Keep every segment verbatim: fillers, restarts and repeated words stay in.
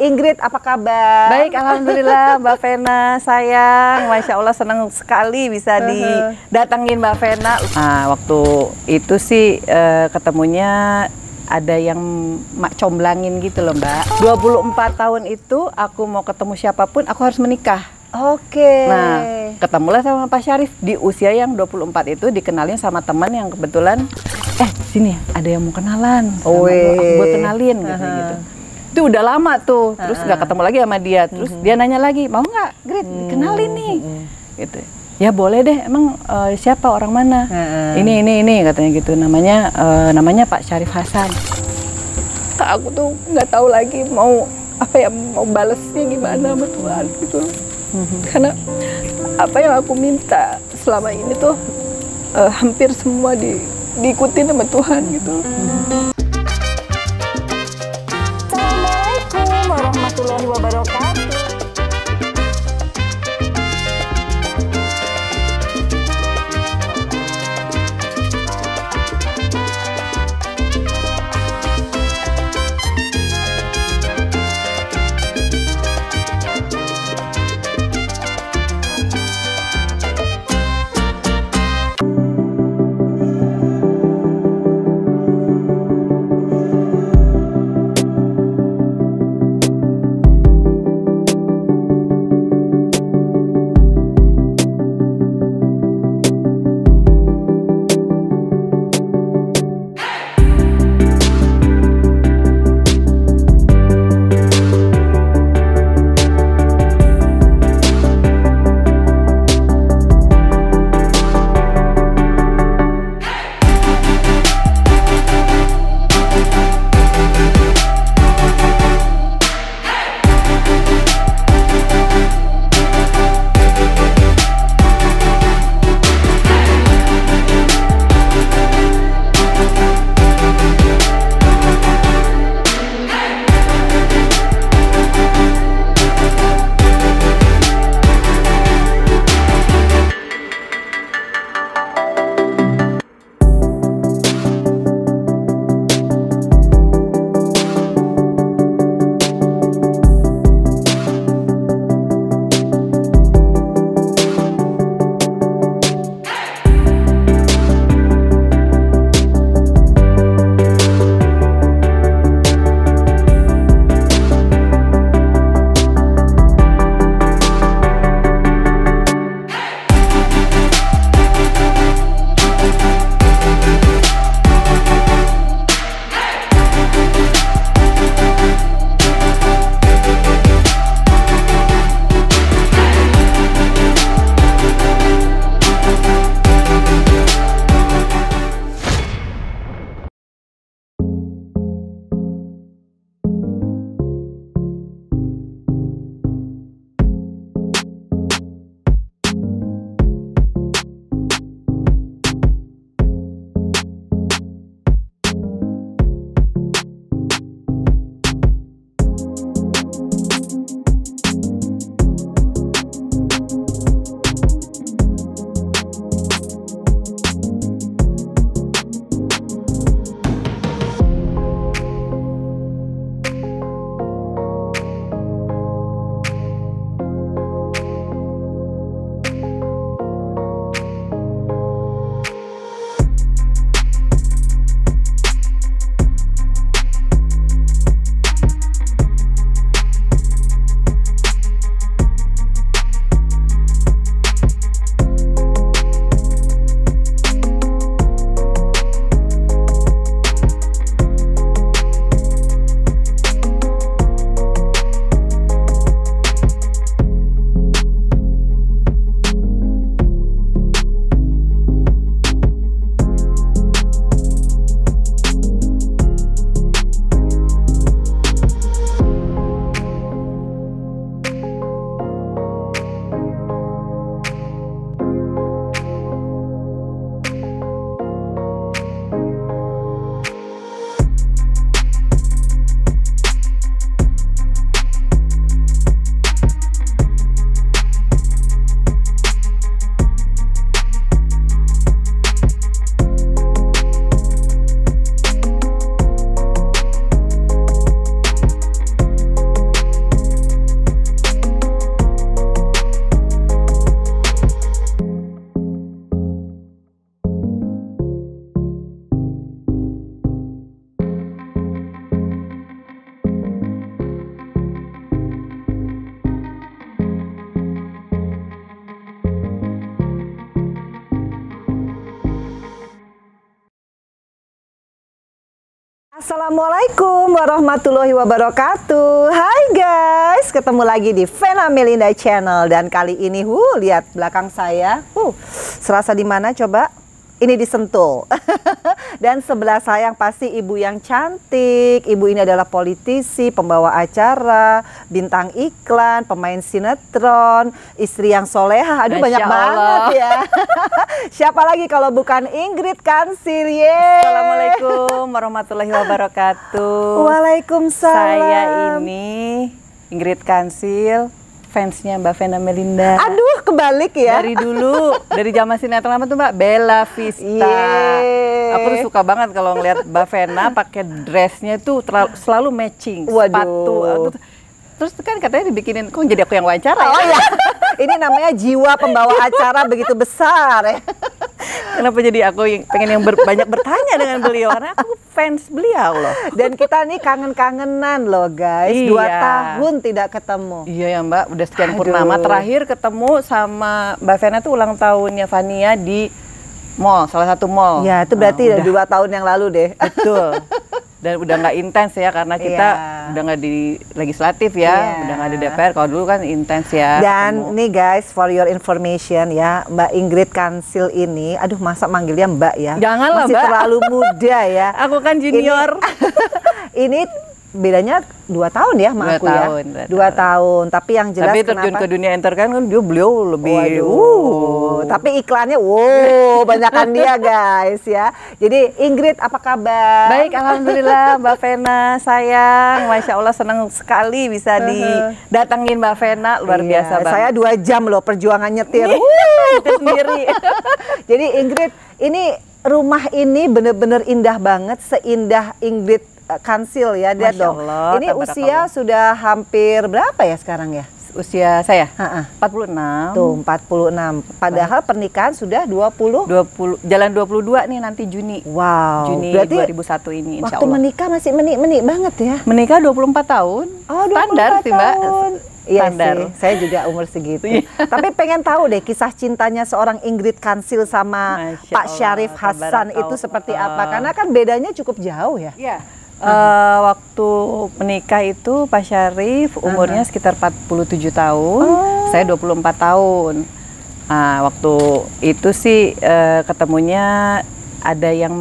Ingrid, apa kabar? Baik, alhamdulillah Mbak Venna, sayang. Masya Allah, senang sekali bisa didatengin Mbak Venna. Nah, waktu itu sih uh, ketemunya ada yang mak comblangin gitu loh Mbak. dua puluh empat tahun itu aku mau ketemu siapapun, aku harus menikah. Oke. Okay. Nah, ketemulah sama Pak Syarif. Di usia yang dua puluh empat itu dikenalin sama teman yang kebetulan, eh sini ada yang mau kenalan. Oh, aku buat kenalin gitu. Uh-huh. gitu. Itu udah lama tuh, terus nggak uh -huh. ketemu lagi sama dia, terus uh -huh. dia nanya lagi, mau nggak, Grit, dikenalin nih, uh -huh. gitu. Ya boleh deh, emang uh, siapa, orang mana? Uh -huh. Ini, ini, ini, katanya gitu, namanya uh, namanya Pak Syarif Hasan. Aku tuh nggak tahu lagi mau apa ya, mau balesnya gimana sama Tuhan gitu. Uh -huh. Karena apa yang aku minta selama ini tuh uh, hampir semua di, diikutin sama Tuhan gitu. Uh -huh. Assalamualaikum warahmatullahi wabarakatuh. Assalamualaikum warahmatullahi wabarakatuh. Hai guys, ketemu lagi di Venna Melinda Channel. Dan kali ini, huh, lihat belakang saya, huh, serasa di mana coba? Ini di Sentul. Dan sebelah saya yang pasti ibu yang cantik. Ibu ini adalah politisi, pembawa acara, bintang iklan, pemain sinetron, istri yang soleha. Aduh, Masya banyak Allah. banget ya. Siapa lagi kalau bukan Ingrid Kansil. Yeay. Assalamualaikum warahmatullahi wabarakatuh. Waalaikumsalam. Saya ini Ingrid Kansil, fansnya Mbak Venna Melinda. Aduh, kebalik ya. Dari dulu, dari zaman sinetron apa tuh Mbak? Bella Vista. Yeay. Aku tuh suka banget kalau ngeliat Mbak Venna pakai dressnya itu selalu matching. Waduh. Sepatu. Aku terus kan katanya dibikinin, kok jadi aku yang wawancara? Oh ya. Ini namanya jiwa pembawa acara begitu besar ya. Kenapa jadi aku yang pengen yang ber, banyak bertanya dengan beliau, karena aku fans beliau loh. Dan kita nih kangen-kangenan loh guys, iya. Dua tahun tidak ketemu. Iya ya Mbak, udah sekian Aduh. purnama. Terakhir ketemu sama Mbak Venna tuh ulang tahunnya Fania di mall, salah satu mall. Ya itu berarti oh, udah dua tahun yang lalu deh. Betul. Dan udah nggak intens ya, karena kita yeah. udah nggak di legislatif ya, yeah. udah nggak di D P R. Kalau dulu kan intens ya. Dan kamu. nih guys, for your information ya, Mbak Ingrid Kansil ini, aduh masa manggilnya Mbak ya? Janganlah Mbak. Masih terlalu muda ya. Aku kan junior. Ini, ini bedanya dua tahun ya sama dua aku tahun, ya. Dua tahun. tahun. Tapi yang jelas Tapi terjun kenapa? ke dunia entertain kan dia beliau lebih. Waduh. Wow. Tapi iklannya wow, banyakan dia guys ya. Jadi Ingrid apa kabar? Baik, alhamdulillah Mbak Venna sayang. Masya Allah, senang sekali bisa didatengin Mbak Venna, luar iya, biasa banget. Saya dua jam loh perjuangan nyetir. Nyetir sendiri. Jadi Ingrid, ini rumah ini bener-bener indah banget, seindah Ingrid Kansil ya dia dong. Allah, ini usia Allah. sudah hampir berapa ya sekarang ya? Usia saya ha -ha. empat puluh enam. Tuh empat puluh enam. Padahal pernikahan sudah dua puluh jalan dua puluh dua nih nanti Juni. Wow. Juni berarti dua ribu satu ini insya waktu Allah. menikah masih menik-menik banget ya. Menikah dua puluh empat tahun. Oh, dua puluh empat standar sih, Mbak. Iya standar. Sih, saya juga umur segitu. Tapi pengen tahu deh kisah cintanya seorang Ingrid Kansil sama Masya Pak Allah, Syarif Hasan itu seperti apa? Karena kan bedanya cukup jauh ya. Iya. Uh, waktu menikah itu Pak Syarif umurnya sekitar empat puluh tujuh tahun, oh. saya dua puluh empat tahun. Nah, waktu itu sih uh, ketemunya ada yang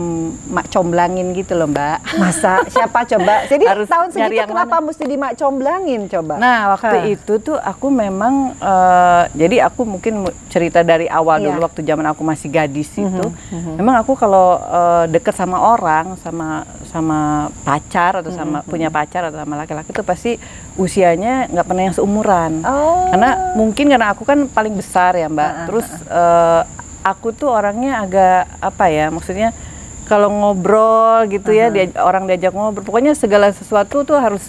mak comblangin gitu loh Mbak. Masa siapa coba? Jadi harus tahun segitu kenapa mana? mesti dimak comblangin coba? Nah waktu huh. itu tuh aku memang uh, jadi aku mungkin cerita dari awal yeah. dulu waktu zaman aku masih gadis mm-hmm. itu. Mm-hmm. Memang aku kalau uh, deket sama orang, sama sama pacar atau sama mm-hmm. punya pacar atau sama laki-laki tuh pasti usianya nggak pernah yang seumuran. Oh. Karena mungkin karena aku kan paling besar ya Mbak. Uh-huh. Terus uh, aku tuh orangnya agak apa ya, maksudnya kalau ngobrol gitu ya, dia, orang diajak ngobrol, pokoknya segala sesuatu tuh harus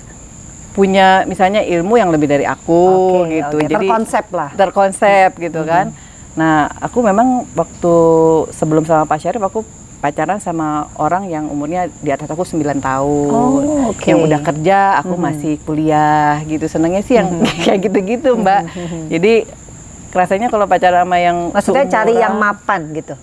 punya misalnya ilmu yang lebih dari aku okay, gitu. Okay. Jadi terkonsep lah. Terkonsep gitu mm-hmm. kan. Nah aku memang waktu sebelum sama Pak Syarif aku pacaran sama orang yang umurnya di atas aku sembilan tahun. Oh, okay. Yang udah kerja, aku mm-hmm. masih kuliah gitu. Senangnya sih yang mm-hmm. kayak gitu-gitu Mbak. Mm-hmm. Jadi rasanya kalau pacaran sama yang maksudnya sumurah, cari yang mapan gitu.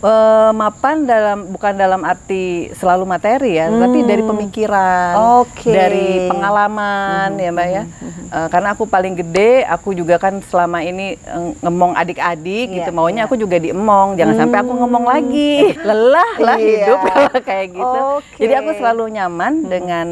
Uh, mapan dalam bukan dalam arti selalu materi ya, hmm. tapi dari pemikiran, okay. dari pengalaman hmm. ya Mbak ya. Hmm. Uh, karena aku paling gede, aku juga kan selama ini ngemong adik-adik yeah, gitu. Maunya yeah. aku juga diemong, jangan hmm. sampai aku ngemong lagi. Lelah lah yeah. hidup kayak gitu. Okay. Jadi aku selalu nyaman hmm. dengan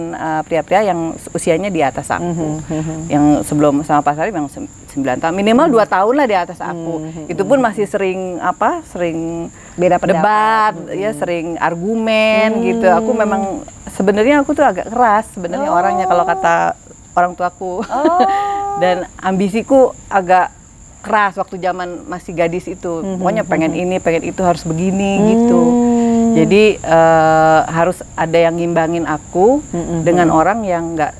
pria-pria uh, yang usianya di atas aku. Hmm. Yang sebelum sama Pak Syarif yang sembilan tahun, minimal dua hmm. tahun lah di atas aku. Hmm. Itu pun masih sering apa? Sering beda pendapat, debat, hmm. ya sering argumen hmm. gitu. Aku memang sebenarnya aku tuh agak keras sebenarnya oh. orangnya kalau kata orang tuaku. Oh. Dan ambisiku agak keras waktu zaman masih gadis itu. Hmm. Pokoknya pengen ini, pengen itu harus begini hmm. gitu. Jadi uh, harus ada yang ngimbangin aku hmm. dengan hmm. orang yang nggak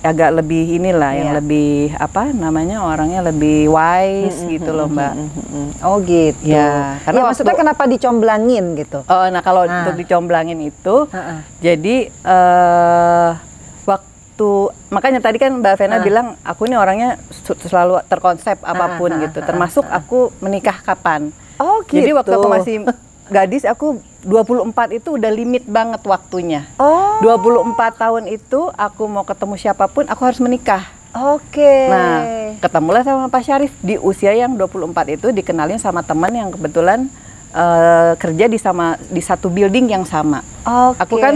agak lebih inilah yeah. yang lebih apa namanya orangnya lebih wise mm -hmm, gitu loh Mbak. Mm -hmm. Oh gitu. Ya, karena ya, maksudnya kenapa dicomblangin gitu? Uh, nah kalau ah. untuk dicomblangin itu, uh -uh. jadi uh, waktu makanya tadi kan Mbak Venna uh. bilang aku ini orangnya selalu terkonsep apapun uh -uh, gitu, termasuk uh -uh. aku menikah kapan. Oh gitu. Jadi waktu aku masih gadis aku dua puluh empat itu udah limit banget waktunya. Oh. dua puluh empat tahun itu aku mau ketemu siapapun aku harus menikah. Oke. Okay. Nah, ketemulah sama Pak Syarif di usia yang dua puluh empat itu, dikenalin sama teman yang kebetulan uh, kerja di sama di satu building yang sama. Okay. Aku kan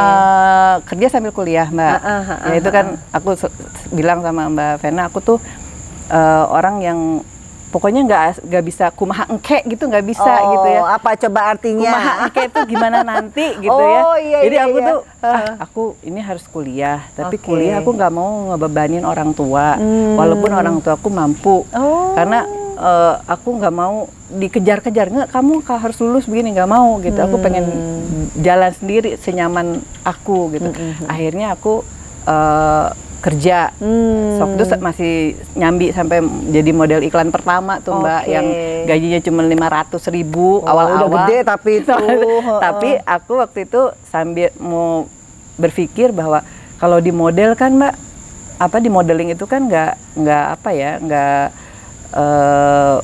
uh, kerja sambil kuliah, Mbak. Uh, uh, uh, ya itu kan aku bilang sama Mbak Venna, aku tuh uh, orang yang pokoknya nggak nggak bisa kumaha engke gitu, nggak bisa oh, gitu ya. Apa coba artinya? Kumaha engke itu gimana nanti gitu oh, ya. Iya, Jadi iya, aku iya. tuh ah, aku ini harus kuliah, tapi okay. kuliah aku nggak mau ngebebanin orang tua, hmm. walaupun orang tua aku mampu, oh. karena uh, aku nggak mau dikejar-kejar nggak kamu harus lulus begini, nggak mau gitu. Hmm. Aku pengen jalan sendiri senyaman aku gitu. Hmm. Akhirnya aku uh, kerja, hmm. waktu itu masih nyambi sampai jadi model iklan pertama tuh Mbak, okay. yang gajinya cuma lima ratus ribu awal-awal. Oh, udah gede tapi itu. Tapi aku waktu itu sambil mau berpikir bahwa kalau di model kan Mbak, apa di modeling itu kan nggak nggak apa ya nggak uh,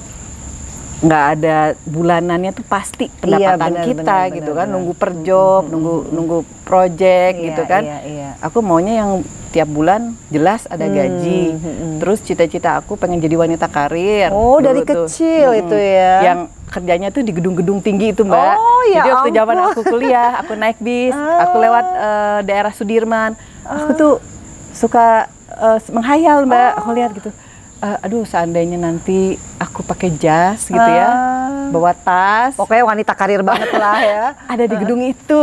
nggak ada bulanannya tuh pasti pendapatan iya, bener, kita bener, gitu bener, kan bener. nunggu per job, hmm. nunggu nunggu project iya, gitu kan. Iya, iya. Aku maunya yang tiap bulan jelas ada gaji. Hmm, hmm, hmm. Terus cita-cita aku pengen jadi wanita karir. Oh, dari kecil hmm. itu ya. Yang kerjanya tuh di gedung-gedung tinggi itu, Mbak. Oh, ya jadi waktu zaman aku kuliah, aku naik bis, aku lewat uh, daerah Sudirman. Aku tuh suka uh, menghayal, Mbak. Aku lihat gitu. Uh, aduh, seandainya nanti aku pakai jas gitu uh, ya, bawa tas. Pokoknya wanita karir banget lah ya. Ada di gedung uh, itu.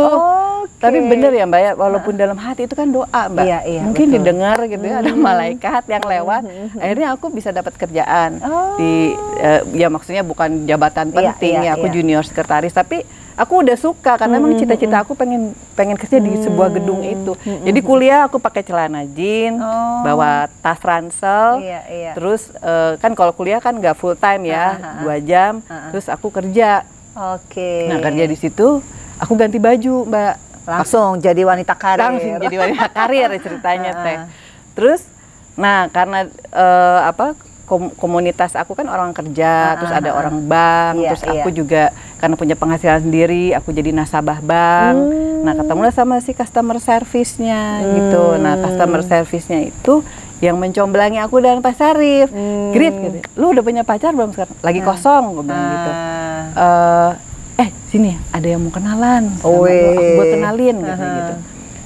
Okay. Tapi bener ya Mbak ya, walaupun uh, dalam hati itu kan doa Mbak. Iya, iya, mungkin betul. Didengar gitu ya, ada malaikat yang lewat. Akhirnya aku bisa dapat kerjaan. Oh. Di, uh, ya maksudnya bukan jabatan penting iya, iya, ya, aku iya. junior sekretaris. Tapi aku udah suka karena emang cita-cita aku pengen pengen kerja di sebuah gedung itu. Jadi kuliah aku pakai celana jeans, oh. bawa tas ransel. Iya, iya. Terus uh, kan kalau kuliah kan nggak full time ya, uh, uh, uh. dua jam. Uh, uh. Terus aku kerja. Oke. Okay. Nah kerja di situ, aku ganti baju Mbak. Langsung aku, jadi wanita karir. Langsung jadi wanita karir ceritanya uh, uh. teh. Terus, nah karena uh, apa? komunitas aku kan orang kerja, uh, terus ada uh, orang bank, iya, terus aku iya. juga karena punya penghasilan sendiri, aku jadi nasabah bank. Hmm. Nah ketemulah sama si customer service-nya hmm. gitu. Nah customer service-nya itu yang mencomblangi aku dan Pak Syarif. Hmm. Grit, gitu. Lu udah punya pacar belum sekarang? Lagi hmm. kosong, gue bilang uh. gitu. Uh, eh sini ada yang mau kenalan, oh, aku buat kenalin uh -huh. gitu. gitu.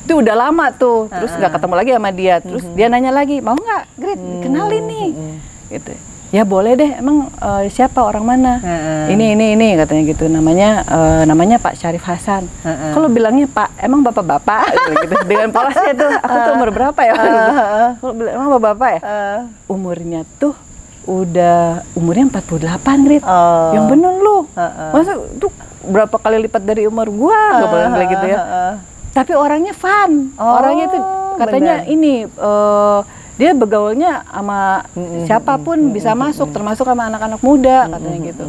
Itu udah lama tuh, terus nggak uh -huh. ketemu lagi sama dia. Terus uh -huh. dia nanya lagi, mau nggak Grit, hmm. kenalin nih. Uh -huh. Gitu. Ya boleh deh, emang uh, siapa orang mana? Uh-uh. Ini ini ini katanya gitu. Namanya uh, namanya Pak Syarif Hasan. Uh-uh. Kalau bilangnya Pak, emang bapak-bapak gitu. Dengan polosnya tuh, aku tuh umur berapa ya? Uh-uh. Kalau bilang emang bapak-bapak ya? Uh. Umurnya tuh udah umurnya empat puluh delapan, Grit. Uh. Yang bener lu. Uh-uh. Masa tuh berapa kali lipat dari umur gua? Enggak uh-uh. boleh-boleh gitu ya. Uh-uh. Tapi orangnya fun. Oh, orangnya tuh katanya bener. ini uh, dia begaulnya sama mm-hmm. siapapun mm-hmm. bisa masuk, termasuk sama anak-anak muda mm-hmm. katanya gitu.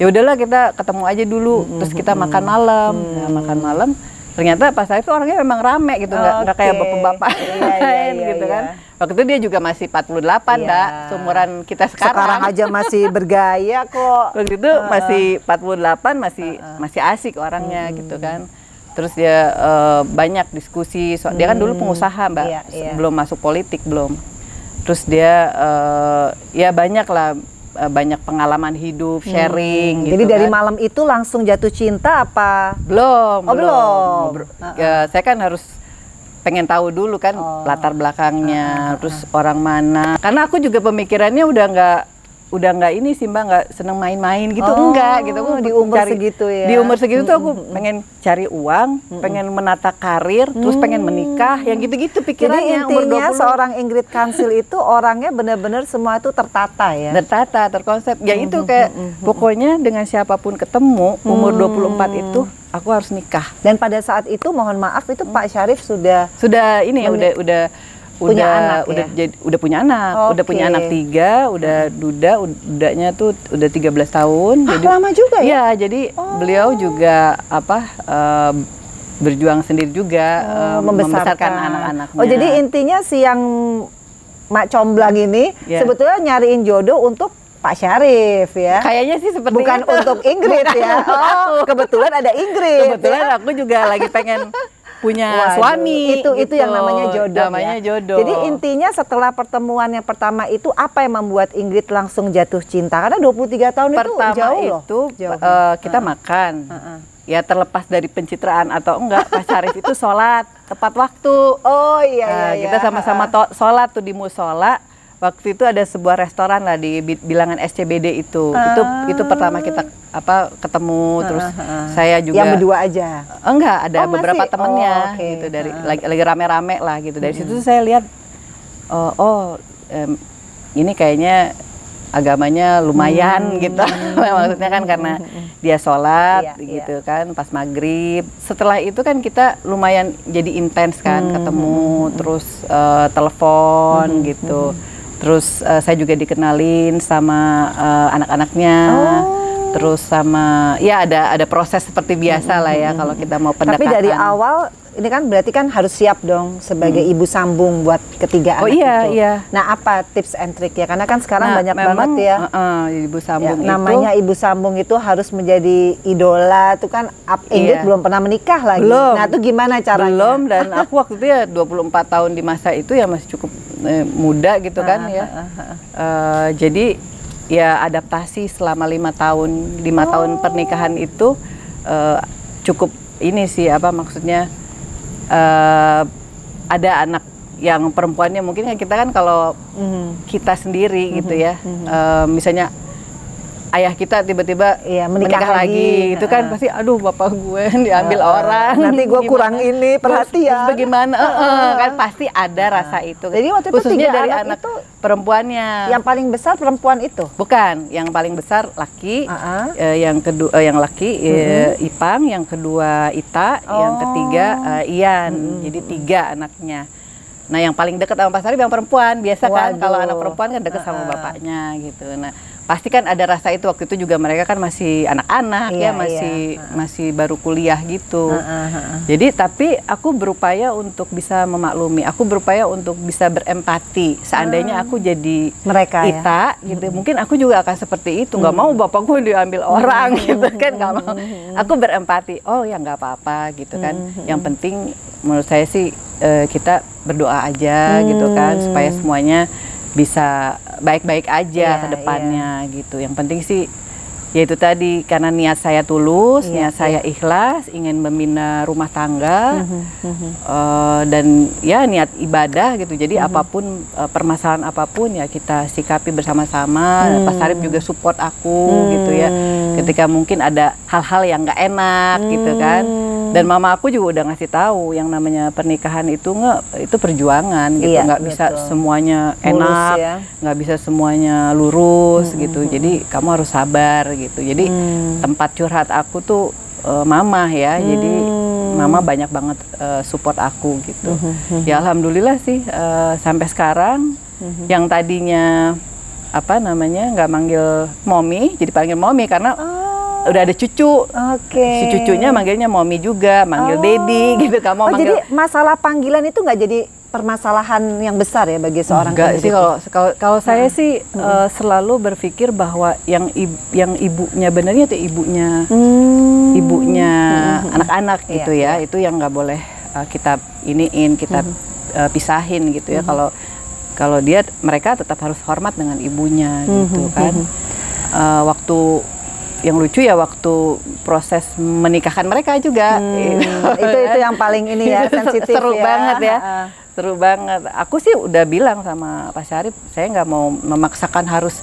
Ya udahlah kita ketemu aja dulu, mm-hmm. terus kita makan malam, mm-hmm. nah, makan malam. Ternyata Pak Syarif itu orangnya memang rame gitu, nggak okay. kayak bapak-bapak iya, iya, iya, gitu iya. kan. Waktu itu dia juga masih empat puluh delapan, Mbak, iya. seumuran kita sekarang. Sekarang aja masih bergaya kok. Waktu itu uh. masih empat puluh delapan, masih uh-uh. masih asik orangnya hmm. gitu kan. Terus dia uh, banyak diskusi, so, hmm. dia kan dulu pengusaha Mbak, iya, iya. belum masuk politik belum. Terus dia uh, ya banyak lah, uh, banyak pengalaman hidup, hmm. sharing hmm. gitu. Jadi kan. Dari malam itu langsung jatuh cinta apa? Belum, oh, belum. belum. Uh-uh. Ya, saya kan harus pengen tahu dulu kan oh. latar belakangnya, uh-uh. terus orang mana. Karena aku juga pemikirannya udah nggak udah nggak ini sih Mbak, nggak seneng main-main gitu, oh, enggak gitu. Aku di umur cari, segitu ya. Di umur segitu mm-hmm. tuh aku pengen cari uang, mm-hmm. pengen menata karir, mm-hmm. terus pengen menikah, yang gitu-gitu pikirannya. Jadi intinya seorang Ingrid Kansil itu orangnya bener-bener semua itu tertata ya? Tertata, terkonsep. Ya itu kayak mm-hmm. pokoknya dengan siapapun ketemu, umur mm-hmm. dua puluh empat itu aku harus nikah. Dan pada saat itu mohon maaf itu mm-hmm. Pak Syarif sudah... Sudah ini ya, udah... udah punya udah, anak udah, ya? jadi, udah punya anak, okay. udah punya anak tiga, udah duda, udahnya tuh udah tiga belas tahun. Ah, jadi, lama juga ya? Ya, jadi oh. beliau juga apa uh, berjuang sendiri juga oh, uh, membesarkan, membesarkan anak-anaknya. Oh, jadi intinya si yang mak comblang ini yeah. sebetulnya nyariin jodoh untuk Pak Syarif ya. Kayaknya sih seperti bukan itu. Untuk Ingrid bukan ya. Oh, kebetulan ada Ingrid. Kebetulan ya? Aku juga lagi pengen punya Waduh, suami. Itu gitu. Itu yang namanya jodoh. Namanya ya. jodoh. Jadi intinya setelah pertemuan yang pertama itu apa yang membuat Ingrid langsung jatuh cinta? Karena dua puluh tiga tahun pertama itu jauh loh. Itu jauh. Uh, kita uh -uh. makan. Uh -uh. Ya terlepas dari pencitraan atau enggak, Pak Syarif itu sholat tepat waktu. Oh iya, iya, nah, iya. Kita sama-sama sholat tuh di mushola. Waktu itu ada sebuah restoran lah di bilangan S C B D itu. Ah. Itu itu pertama kita apa ketemu. Terus ah, ah, ah. saya juga. Yang berdua aja? Enggak, ada oh, beberapa masih? temennya oh, okay. gitu dari ah. lagi lagi rame-rame lah gitu. Dari hmm. situ saya lihat oh, oh um, ini kayaknya agamanya lumayan hmm. gitu. Maksudnya kan karena dia sholat iya, gitu iya. kan pas maghrib. Setelah itu kan kita lumayan jadi intens kan hmm. ketemu hmm. terus uh, telepon hmm. gitu. Hmm. Terus uh, saya juga dikenalin sama uh, anak-anaknya. Oh. Terus sama ya ada ada proses seperti biasa hmm. lah ya kalau kita mau pendekatan. Tapi dari awal ini kan berarti kan harus siap dong sebagai hmm. ibu sambung buat ketiga oh, anak iya, itu. Iya. Nah apa tips and trick ya? Karena kan sekarang nah, banyak memang, banget ya. Uh, uh, ibu sambung ya, itu. Namanya ibu sambung itu harus menjadi idola. Itu kan Ingrid iya. belum pernah menikah lagi. Belum. Nah itu gimana caranya? Belum dan aku waktu itu ya dua puluh empat tahun di masa itu ya masih cukup eh, muda gitu kan ah, ya. Ah, ah, ah. Uh, jadi ya adaptasi selama lima tahun lima oh. tahun pernikahan itu uh, cukup ini sih apa maksudnya. Uh, ada anak yang perempuannya mungkin kita kan kalau mm-hmm. kita sendiri mm-hmm. gitu ya mm-hmm. uh, misalnya ayah kita tiba-tiba ya, menikah, menikah lagi, lagi. Itu kan uh. pasti aduh bapak gue diambil uh, orang nanti gue kurang ini perhatian terus bagaimana uh, uh, kan pasti ada uh. rasa itu. Jadi waktu itu khususnya tiga dari anak, anak itu perempuannya yang paling besar perempuan itu bukan yang paling besar laki uh -uh. Eh, yang kedua eh, yang laki uh -huh. eh, Ipang, yang kedua Ita, oh. yang ketiga eh, Ian uh -huh. jadi tiga anaknya. Nah yang paling dekat sama Pak Syarif yang perempuan biasa. Waduh. Kan kalau anak perempuan kan dekat uh -uh. sama bapaknya gitu. Nah pasti kan ada rasa itu. Waktu itu juga mereka kan masih anak-anak iya, ya masih iya. masih baru kuliah gitu. Uh, uh, uh. Jadi tapi aku berupaya untuk bisa memaklumi, aku berupaya untuk bisa berempati. Seandainya uh. aku jadi mereka Ita ya? Gitu mm. mungkin aku juga akan seperti itu. Nggak mm. mau bapak gue diambil orang mm. gitu kan, nggak mau. Aku berempati, oh ya nggak apa-apa gitu kan. Mm. Yang penting menurut saya sih uh, kita berdoa aja mm. gitu kan supaya semuanya bisa baik-baik aja ya, ke depannya ya. Gitu. Yang penting sih yaitu tadi karena niat saya tulus, ya, niat ya. saya ikhlas, ingin membina rumah tangga mm-hmm, mm-hmm. Uh, dan ya niat ibadah gitu. Jadi mm-hmm. apapun uh, permasalahan apapun ya kita sikapi bersama-sama. Mm. Pak Syarif juga support aku mm. gitu ya. Ketika mungkin ada hal-hal yang nggak enak mm. gitu kan. Dan mama aku juga udah ngasih tahu yang namanya pernikahan itu nggak itu perjuangan gitu, nggak iya, bisa semuanya enak, nggak ya. bisa semuanya lurus hmm, gitu. Hmm. Jadi kamu harus sabar gitu. Jadi hmm. tempat curhat aku tuh uh, mama ya. Hmm. Jadi mama banyak banget uh, support aku gitu. Hmm. Ya alhamdulillah sih uh, sampai sekarang hmm. yang tadinya apa namanya nggak manggil mommy jadi panggil mommy karena oh. udah ada cucu, okay. si cucunya manggilnya mommy juga, manggil oh. daddy gitu. Kamu oh, manggil. Jadi masalah panggilan itu nggak jadi permasalahan yang besar ya bagi seorang Enggak sih kalau kalau, kalau nah. saya sih hmm. uh, selalu berpikir bahwa yang ibu, yang ibunya benernya itu ibunya hmm. ibunya anak-anak hmm. gitu iya, ya iya. itu yang nggak boleh uh, kita iniin kita hmm. uh, pisahin gitu ya. Kalau hmm. kalau dia mereka tetap harus hormat dengan ibunya gitu hmm. kan. Hmm. Uh, waktu yang lucu ya waktu proses menikahkan mereka juga hmm, itu itu yang paling ini ya sensitif seru ya. banget ya uh. seru banget. Aku sih udah bilang sama Pak Syarif saya nggak mau memaksakan harus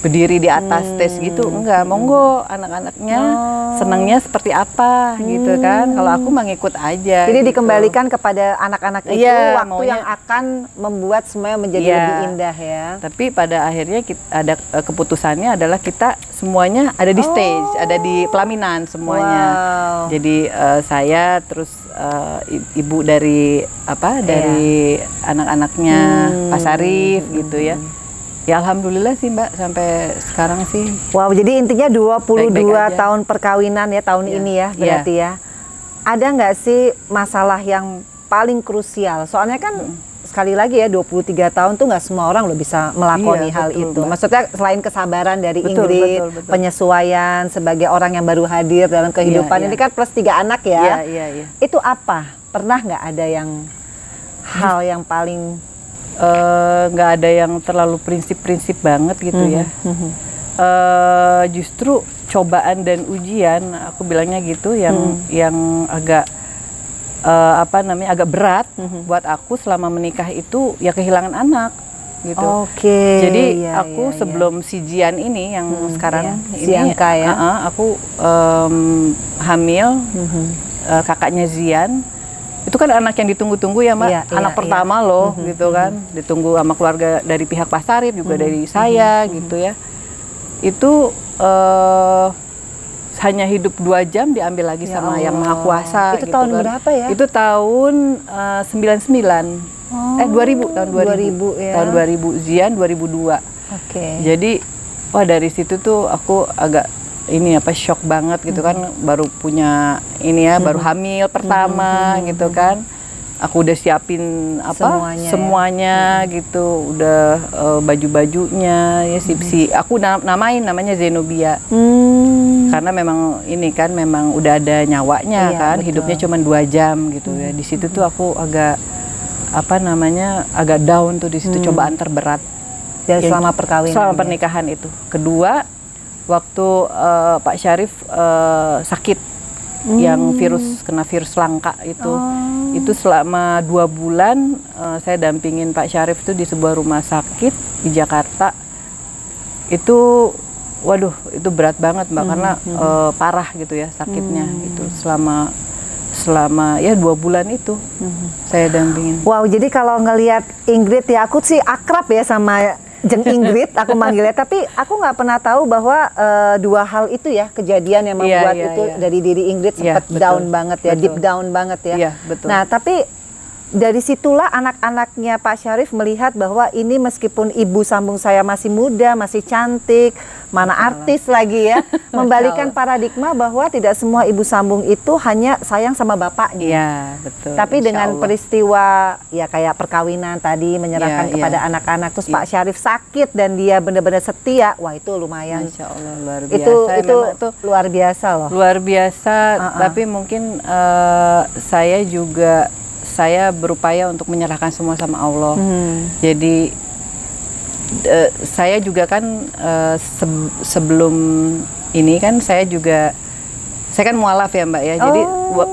berdiri di atas hmm. stage gitu, enggak, monggo anak-anaknya oh. senangnya seperti apa hmm. gitu kan. Kalau aku mengikut aja. Jadi gitu. Dikembalikan kepada anak-anak itu ya, waktu maunya. yang akan membuat semuanya menjadi ya. lebih indah ya. Tapi pada akhirnya kita, ada keputusannya adalah kita semuanya ada di stage, oh. ada di pelaminan semuanya. Wow. Jadi uh, saya terus uh, ibu dari apa dari ya. anak-anaknya hmm. Pak Syarif hmm. gitu ya. Ya alhamdulillah sih Mbak sampai sekarang sih. Wow, jadi intinya dua puluh dua tahun perkawinan ya tahun yeah. ini ya berarti yeah. ya. Ada nggak sih masalah yang paling krusial? Soalnya kan mm. sekali lagi ya, dua puluh tiga tahun tuh nggak semua orang lo bisa melakoni iya, hal betul, itu. Mbak. Maksudnya selain kesabaran dari betul, Ingrid, betul, betul. penyesuaian sebagai orang yang baru hadir dalam kehidupan, iya, ini iya. kan plus tiga anak ya. Iya, iya, iya. Itu apa? Pernah nggak ada yang hal yang paling... nggak uh, ada yang terlalu prinsip-prinsip banget gitu mm-hmm. ya. Mm-hmm. Uh, justru cobaan dan ujian, aku bilangnya gitu, yang mm. yang agak uh, apa namanya agak berat mm-hmm. buat aku selama menikah itu ya kehilangan anak gitu. Oke. Okay. Jadi yeah, aku yeah, sebelum yeah. si Zian ini yang mm, sekarang yeah. ini, si Angka, ya. Uh-uh, aku um, hamil mm-hmm. uh, kakaknya Zian. Itu kan anak yang ditunggu-tunggu ya, Mbak. Iya, anak iya, pertama iya. loh, mm-hmm, gitu kan. Mm-hmm. Ditunggu sama keluarga dari pihak Pak Syarif, juga mm-hmm. dari saya, mm-hmm. gitu ya. Itu uh, hanya hidup dua jam diambil lagi ya sama Allah. Yang Maha Kuasa. Itu gitu tahun kan. berapa ya? Itu tahun uh, sembilan puluh sembilan. Oh, eh, dua ribu. Tahun dua ribu. dua ribu ya. Tahun dua ribu, Zian dua ribu dua. Oke. Okay. Jadi, wah dari situ tuh aku agak... ini apa shock banget gitu kan, mm-hmm. baru punya ini ya, mm-hmm. baru hamil pertama mm-hmm. gitu kan, aku udah siapin apa semuanya, semuanya ya. Gitu udah uh, baju-bajunya ya si, mm-hmm. si aku na namain namanya Zenobia mm. karena memang ini kan memang udah ada nyawanya iya, kan betul. Hidupnya cuma dua jam gitu mm-hmm. ya di situ tuh aku agak apa namanya agak down tuh di situ mm. cobaan terberat dari ya, selama perkawinan selama pernikahan ya. Itu kedua waktu uh, Pak Syarif uh, sakit hmm. yang virus kena virus langka itu oh. itu selama dua bulan uh, saya dampingin Pak Syarif itu di sebuah rumah sakit di Jakarta itu waduh itu berat banget Mbak hmm. karena hmm. Uh, parah gitu ya sakitnya hmm. itu selama selama ya dua bulan itu hmm. saya dampingin. Wow, jadi kalau ngelihat Ingrid ya aku sih akrab ya sama Jeng Ingrid, aku manggilnya, tapi aku nggak pernah tahu bahwa uh, dua hal itu ya kejadian yang membuat yeah, yeah, itu yeah. dari diri Ingrid sempat yeah, down banget ya, betul. Deep down banget ya. Yeah, betul. Nah, tapi dari situlah anak-anaknya Pak Syarif melihat bahwa ini meskipun ibu sambung saya masih muda, masih cantik, mana artis lagi ya, membalikan paradigma bahwa tidak semua ibu sambung itu hanya sayang sama bapaknya. Iya, betul. Tapi Insya dengan Allah. Peristiwa ya kayak perkawinan tadi menyerahkan ya, kepada anak-anak ya. Terus ya. Pak Syarif sakit dan dia benar-benar setia. Wah, itu lumayan. Insya Allah luar biasa. Itu itu, itu luar biasa loh. Luar biasa, uh-uh. tapi mungkin uh, saya juga saya berupaya untuk menyerahkan semua sama Allah. Hmm. Jadi uh, saya juga kan uh, se sebelum ini kan saya juga saya kan mualaf ya Mbak ya. Oh. Jadi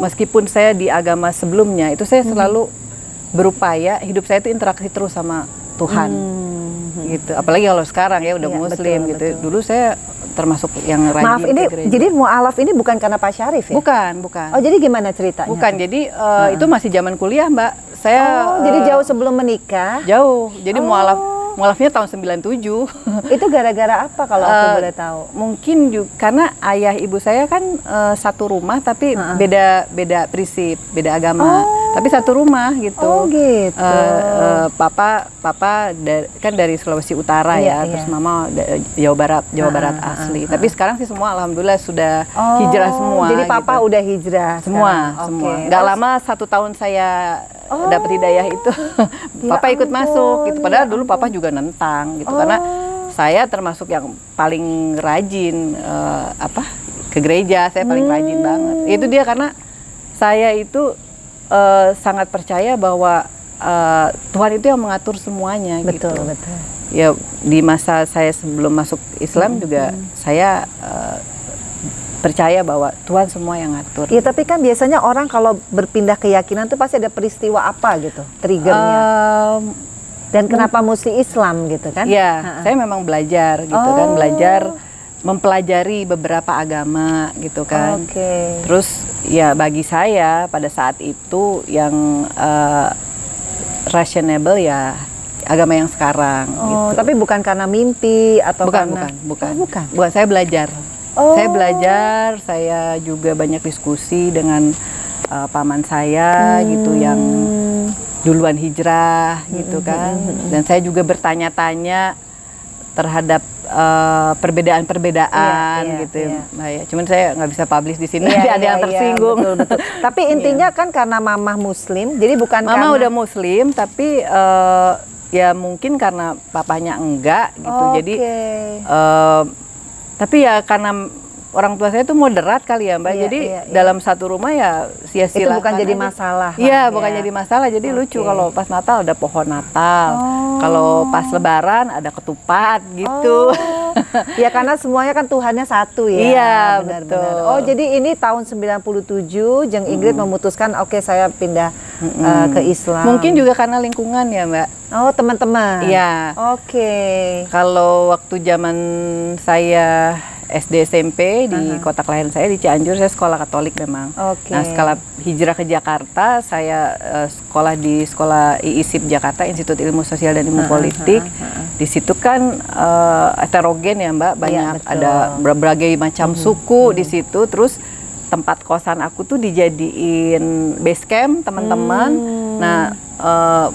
meskipun saya di agama sebelumnya itu saya selalu hmm. berupaya hidup saya itu interaksi terus sama Tuhan. Hmm. Gitu. Apalagi kalau sekarang ya udah ya, Muslim betul, gitu. Betul. Dulu saya termasuk yang rajin. Maaf ini, jadi mu'alaf ini bukan karena Pak Syarif ya? Bukan, bukan. Oh, jadi gimana ceritanya? Bukan, jadi uh, nah. itu masih zaman kuliah Mbak. Saya oh, uh, jadi jauh sebelum menikah? Jauh, jadi oh. mu'alaf, mu'alafnya tahun sembilan puluh tujuh. Itu gara-gara apa kalau uh, aku boleh tahu? Mungkin juga, karena ayah ibu saya kan uh, satu rumah tapi uh-uh. beda beda prinsip, beda agama. Oh. Tapi satu rumah gitu. Oh gitu. Uh, uh, papa, papa da kan dari Sulawesi Utara yeah, ya, yeah. terus mama Jawa Barat, Jawa Barat uh, asli. Uh, uh, Tapi uh. sekarang sih semua alhamdulillah sudah oh, hijrah semua. Jadi papa gitu. Udah hijrah. Semua, sekarang. semua. Okay. Gak lama satu tahun saya oh, dapat hidayah itu, papa ya ikut ampun, masuk. Gitu. Padahal ya dulu papa juga nentang gitu, oh. karena saya termasuk yang paling rajin uh, apa ke gereja. Saya paling hmm. rajin banget. Itu dia karena saya itu Uh, sangat percaya bahwa uh, Tuhan itu yang mengatur semuanya. Betul, gitu. Betul. Ya di masa saya sebelum masuk Islam hmm, juga hmm. saya uh, percaya bahwa Tuhan semua yang ngatur. Iya, tapi kan biasanya orang kalau berpindah keyakinan tuh pasti ada peristiwa apa gitu, triggernya. Um, Dan kenapa mesti Islam gitu kan? Iya, saya memang belajar gitu oh. kan, belajar. Mempelajari beberapa agama gitu kan, okay. terus ya bagi saya pada saat itu yang uh, rasionable ya agama yang sekarang. Oh, gitu. Tapi bukan karena mimpi atau bukan, karena bukan, bukan, oh, bukan, bukan. Saya belajar, oh. saya belajar, saya juga banyak diskusi dengan uh, paman saya hmm. gitu yang duluan hijrah gitu hmm. kan, dan saya juga bertanya-tanya terhadap perbedaan-perbedaan uh, yeah, yeah, gitu. Yeah. Nah, ya. Cuman saya nggak bisa publish di sini. Yeah, ada yeah, yang tersinggung. Yeah, betul, betul. Tapi intinya yeah. kan karena Mama Muslim, jadi bukan Mama karena... udah Muslim, tapi uh, ya mungkin karena papanya enggak gitu. Okay. Jadi, uh, tapi ya karena orang tua saya itu moderat kali ya Mbak. Iya, jadi iya, iya. dalam satu rumah ya sia-sia. Itu bukan jadi masalah. Iya, bukan jadi masalah. Jadi okay. lucu kalau pas Natal ada pohon Natal. Oh. Kalau pas Lebaran ada ketupat gitu. Oh. Ya karena semuanya kan Tuhannya satu ya. Iya, benar-benar. Oh, jadi ini tahun sembilan puluh tujuh Jeng Ingrid hmm. memutuskan oke okay, saya pindah hmm. uh, ke Islam. Mungkin juga karena lingkungan ya Mbak. Oh, teman-teman. Iya. Oke. Okay. Kalau waktu zaman saya S D S M P di uh-huh. kota kelahiran saya di Cianjur, saya sekolah Katolik memang. Okay. Nah, setelah hijrah ke Jakarta, saya uh, sekolah di sekolah I I S I P Jakarta, Institut Ilmu Sosial dan Ilmu uh-huh. Politik. Uh-huh. Di situ kan uh, heterogen ya Mbak, banyak ya, ada berbagai macam uh-huh. suku uh-huh. di situ. Terus tempat kosan aku tuh dijadiin base camp teman-teman. Hmm. Nah, uh,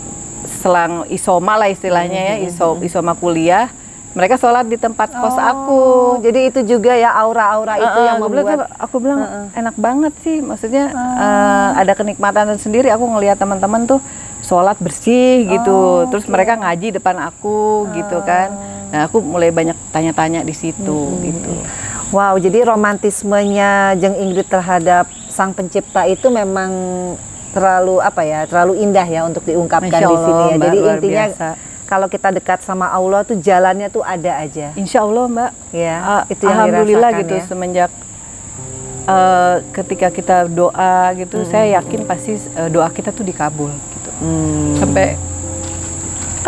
selang isoma lah istilahnya uh-huh. ya, iso, isoma kuliah. Mereka sholat di tempat kos oh, aku. Jadi itu juga ya aura-aura uh, itu yang membuat. Bilang, aku bilang uh, uh. enak banget sih. Maksudnya uh. Uh, ada kenikmatan sendiri. Aku ngelihat teman-teman tuh sholat bersih gitu. Oh, Terus okay. mereka ngaji depan aku uh. gitu kan. Nah aku mulai banyak tanya-tanya di situ hmm. gitu. Wow, jadi romantismenya Jeng Ingrid terhadap sang pencipta itu memang terlalu apa ya? Terlalu indah ya untuk diungkapkan Allah, di sini ya. Mbak, jadi intinya. Biasa. Kalau kita dekat sama Allah tuh jalannya tuh ada aja. Insya Allah Mbak. Ya. Uh, itu yang Alhamdulillah gitu ya. Semenjak uh, ketika kita doa gitu, hmm. saya yakin pasti uh, doa kita tuh dikabul. Gitu. Hmm. Sampai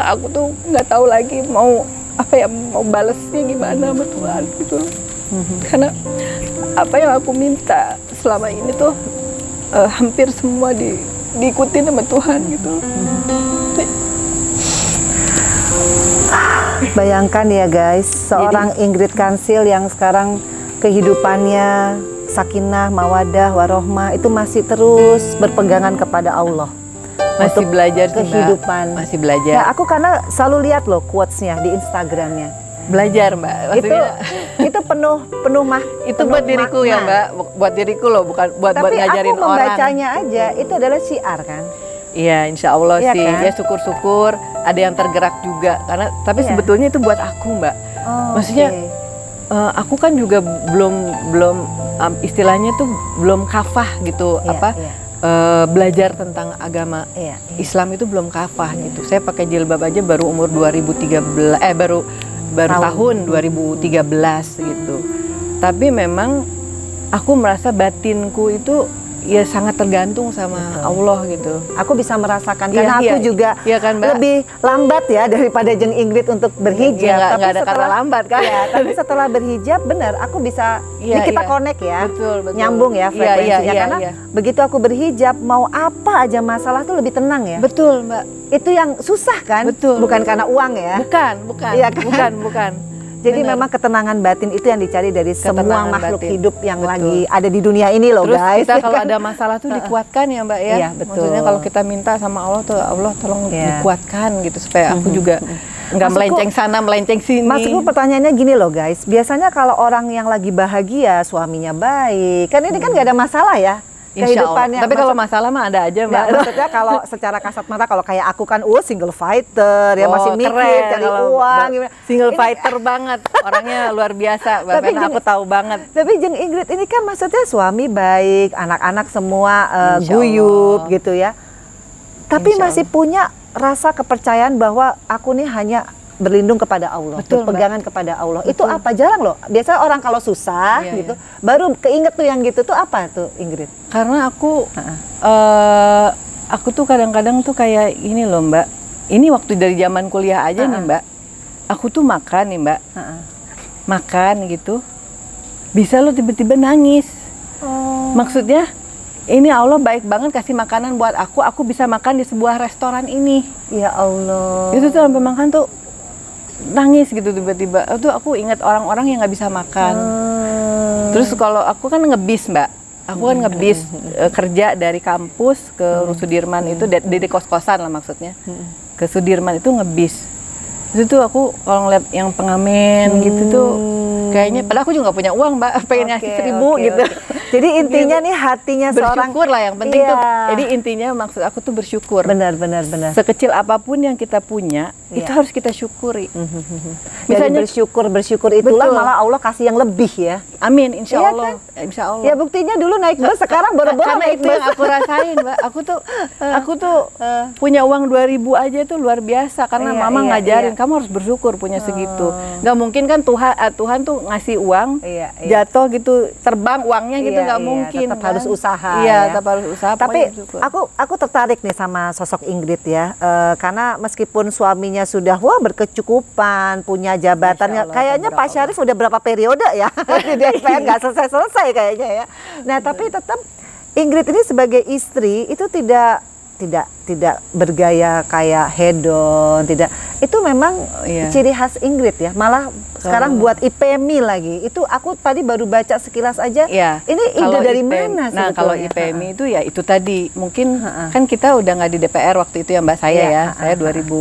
aku tuh nggak tahu lagi mau apa ya mau balesnya gimana sama Tuhan gitu. Hmm. Karena apa yang aku minta selama ini tuh uh, hampir semua di, diikutin sama Tuhan gitu. Hmm. Bayangkan ya guys, seorang Jadi, Ingrid Kansil yang sekarang kehidupannya sakinah, mawadah, warohmah itu masih terus berpegangan kepada Allah. Masih belajar kehidupan. Mbak. Masih belajar. Nah, aku karena selalu lihat loh quotes-nya di Instagramnya. Belajar Mbak. Maksudnya, itu itu penuh penuh mah. Itu penuh buat diriku makna. Ya Mbak, buat diriku loh, bukan buat Tapi buat ngajarin orang. Tapi aku membacanya orang. Aja, itu adalah syiar kan. Iya, insya Allah ya, sih. Kan? Ya syukur-syukur ada yang tergerak juga karena tapi ya. Sebetulnya itu buat aku Mbak. Oh, maksudnya okay. uh, aku kan juga belum belum um, istilahnya tuh belum kafah gitu ya, apa ya. Uh, belajar tentang agama ya, ya. Islam itu belum kafah ya. Gitu. Saya pakai jilbab aja baru umur dua ribu tiga belas eh baru baru tahun, tahun dua ribu tiga belas gitu. Tapi memang aku merasa batinku itu ya sangat tergantung sama Betul. Allah gitu. Aku bisa merasakan ya, karena aku ya, juga ya kan, Mbak? Lebih lambat ya daripada Jeng Ingrid untuk berhijab. Ya, tapi gak ada setelah kata lambat kan. Ya, tapi setelah berhijab benar, aku bisa ya, ini kita ya. Connect ya, betul, betul. Nyambung ya frekuensinya. Ya, ya, ya, karena ya. Begitu aku berhijab mau apa aja masalah tuh lebih tenang ya. Betul Mbak. Itu yang susah kan. Betul. Bukan betul. Karena uang ya. Bukan, bukan, ya, kan? bukan, bukan. Jadi bener. Memang ketenangan batin itu yang dicari dari ketenangan semua makhluk batin. Hidup yang betul. Lagi ada di dunia ini loh Terus guys. Terus kita kalau ada masalah tuh dikuatkan ya Mbak ya. Iya, betul. Maksudnya kalau kita minta sama Allah tuh Allah tolong yeah. dikuatkan gitu supaya aku mm-hmm. juga nggak melenceng sana melenceng sini. Maksudku pertanyaannya gini loh guys. Biasanya kalau orang yang lagi bahagia suaminya baik, kan ini hmm. kan nggak ada masalah ya. Insya kehidupannya. Allah. Tapi kalau masalah mah ada aja Mbak. Ya, maksudnya kalau secara kasat mata kalau kayak aku kan uh, single fighter ya oh, masih mikir keren, cari uang gimana. Single ini, fighter banget orangnya luar biasa Mbak. Tapi Jeng, aku tahu banget. Tapi Jeng Ingrid ini kan maksudnya suami baik, anak-anak semua uh, guyup gitu ya. Tapi Insya masih Allah. Punya rasa kepercayaan bahwa aku nih hanya berlindung kepada Allah, betul, pegangan Mbak. Kepada Allah. Betul. Itu apa jarang loh. Biasanya orang kalau susah iya, gitu, iya. baru keinget tuh yang gitu tuh apa tuh Ingrid? Karena aku, uh-uh. uh, aku tuh kadang-kadang tuh kayak ini loh Mbak. Ini waktu dari zaman kuliah aja uh-uh. nih Mbak. Aku tuh makan nih Mbak, uh-uh. makan gitu. Bisa lo tiba-tiba nangis. Oh. Maksudnya ini Allah baik banget kasih makanan buat aku. Aku bisa makan di sebuah restoran ini. Ya Allah. Itu tuh sampai makan tuh. Nangis gitu tiba-tiba, itu aku ingat orang-orang yang nggak bisa makan. Hmm. Terus kalau aku kan ngebis Mbak, aku kan ngebis hmm. kerja dari kampus ke hmm. Sudirman hmm. itu, dari kos-kosan lah maksudnya, hmm. ke Sudirman itu ngebis. Itu tuh aku kalau ngeliat yang pengamen hmm. gitu tuh kayaknya, padahal aku juga gak punya uang mbak, pengen ngasih okay, seribu okay, gitu. Okay. Jadi intinya gitu. Nih hatinya bersyukur seorang. Bersyukur lah yang penting iya. tuh. Jadi intinya maksud aku tuh bersyukur. Benar, benar, benar. Sekecil apapun yang kita punya, iya. itu harus kita syukuri. Mm-hmm. Misalnya bersyukur, bersyukur itulah betul. Malah Allah kasih yang lebih ya. Amin, insya iya, Allah. Kan? Insya Allah. Ya buktinya dulu naik bus, sekarang baru-baru naik bus. Karena itu yang aku rasain mbak, aku tuh, aku tuh uh. punya uang dua ribu aja tuh luar biasa. Karena iya, mama iya, ngajarin, iya. kamu harus bersyukur punya oh. segitu. Gak mungkin kan Tuhan, Tuhan tuh ngasih uang iya, iya. jatuh gitu terbang uangnya gitu nggak iya, iya, mungkin tetap kan? Harus usaha iya, ya. Tetap harus usaha tapi aku aku tertarik nih sama sosok Ingrid ya e, karena meskipun suaminya sudah wah berkecukupan punya jabatannya kayaknya Pak Syarif udah berapa periode ya di D P R nggak selesai selesai kayaknya ya nah tapi tetap Ingrid ini sebagai istri itu tidak tidak tidak bergaya kayak hedon tidak itu memang oh, iya. ciri khas Ingrid ya malah oh. sekarang buat I P M I lagi itu aku tadi baru baca sekilas aja ya. Ini ide dari mana sih nah kalau I P M I itu ya itu tadi mungkin ha -ha. Kan kita udah nggak di D P R waktu itu ya mbak saya ya, ya. Ha -ha. Saya dua ribu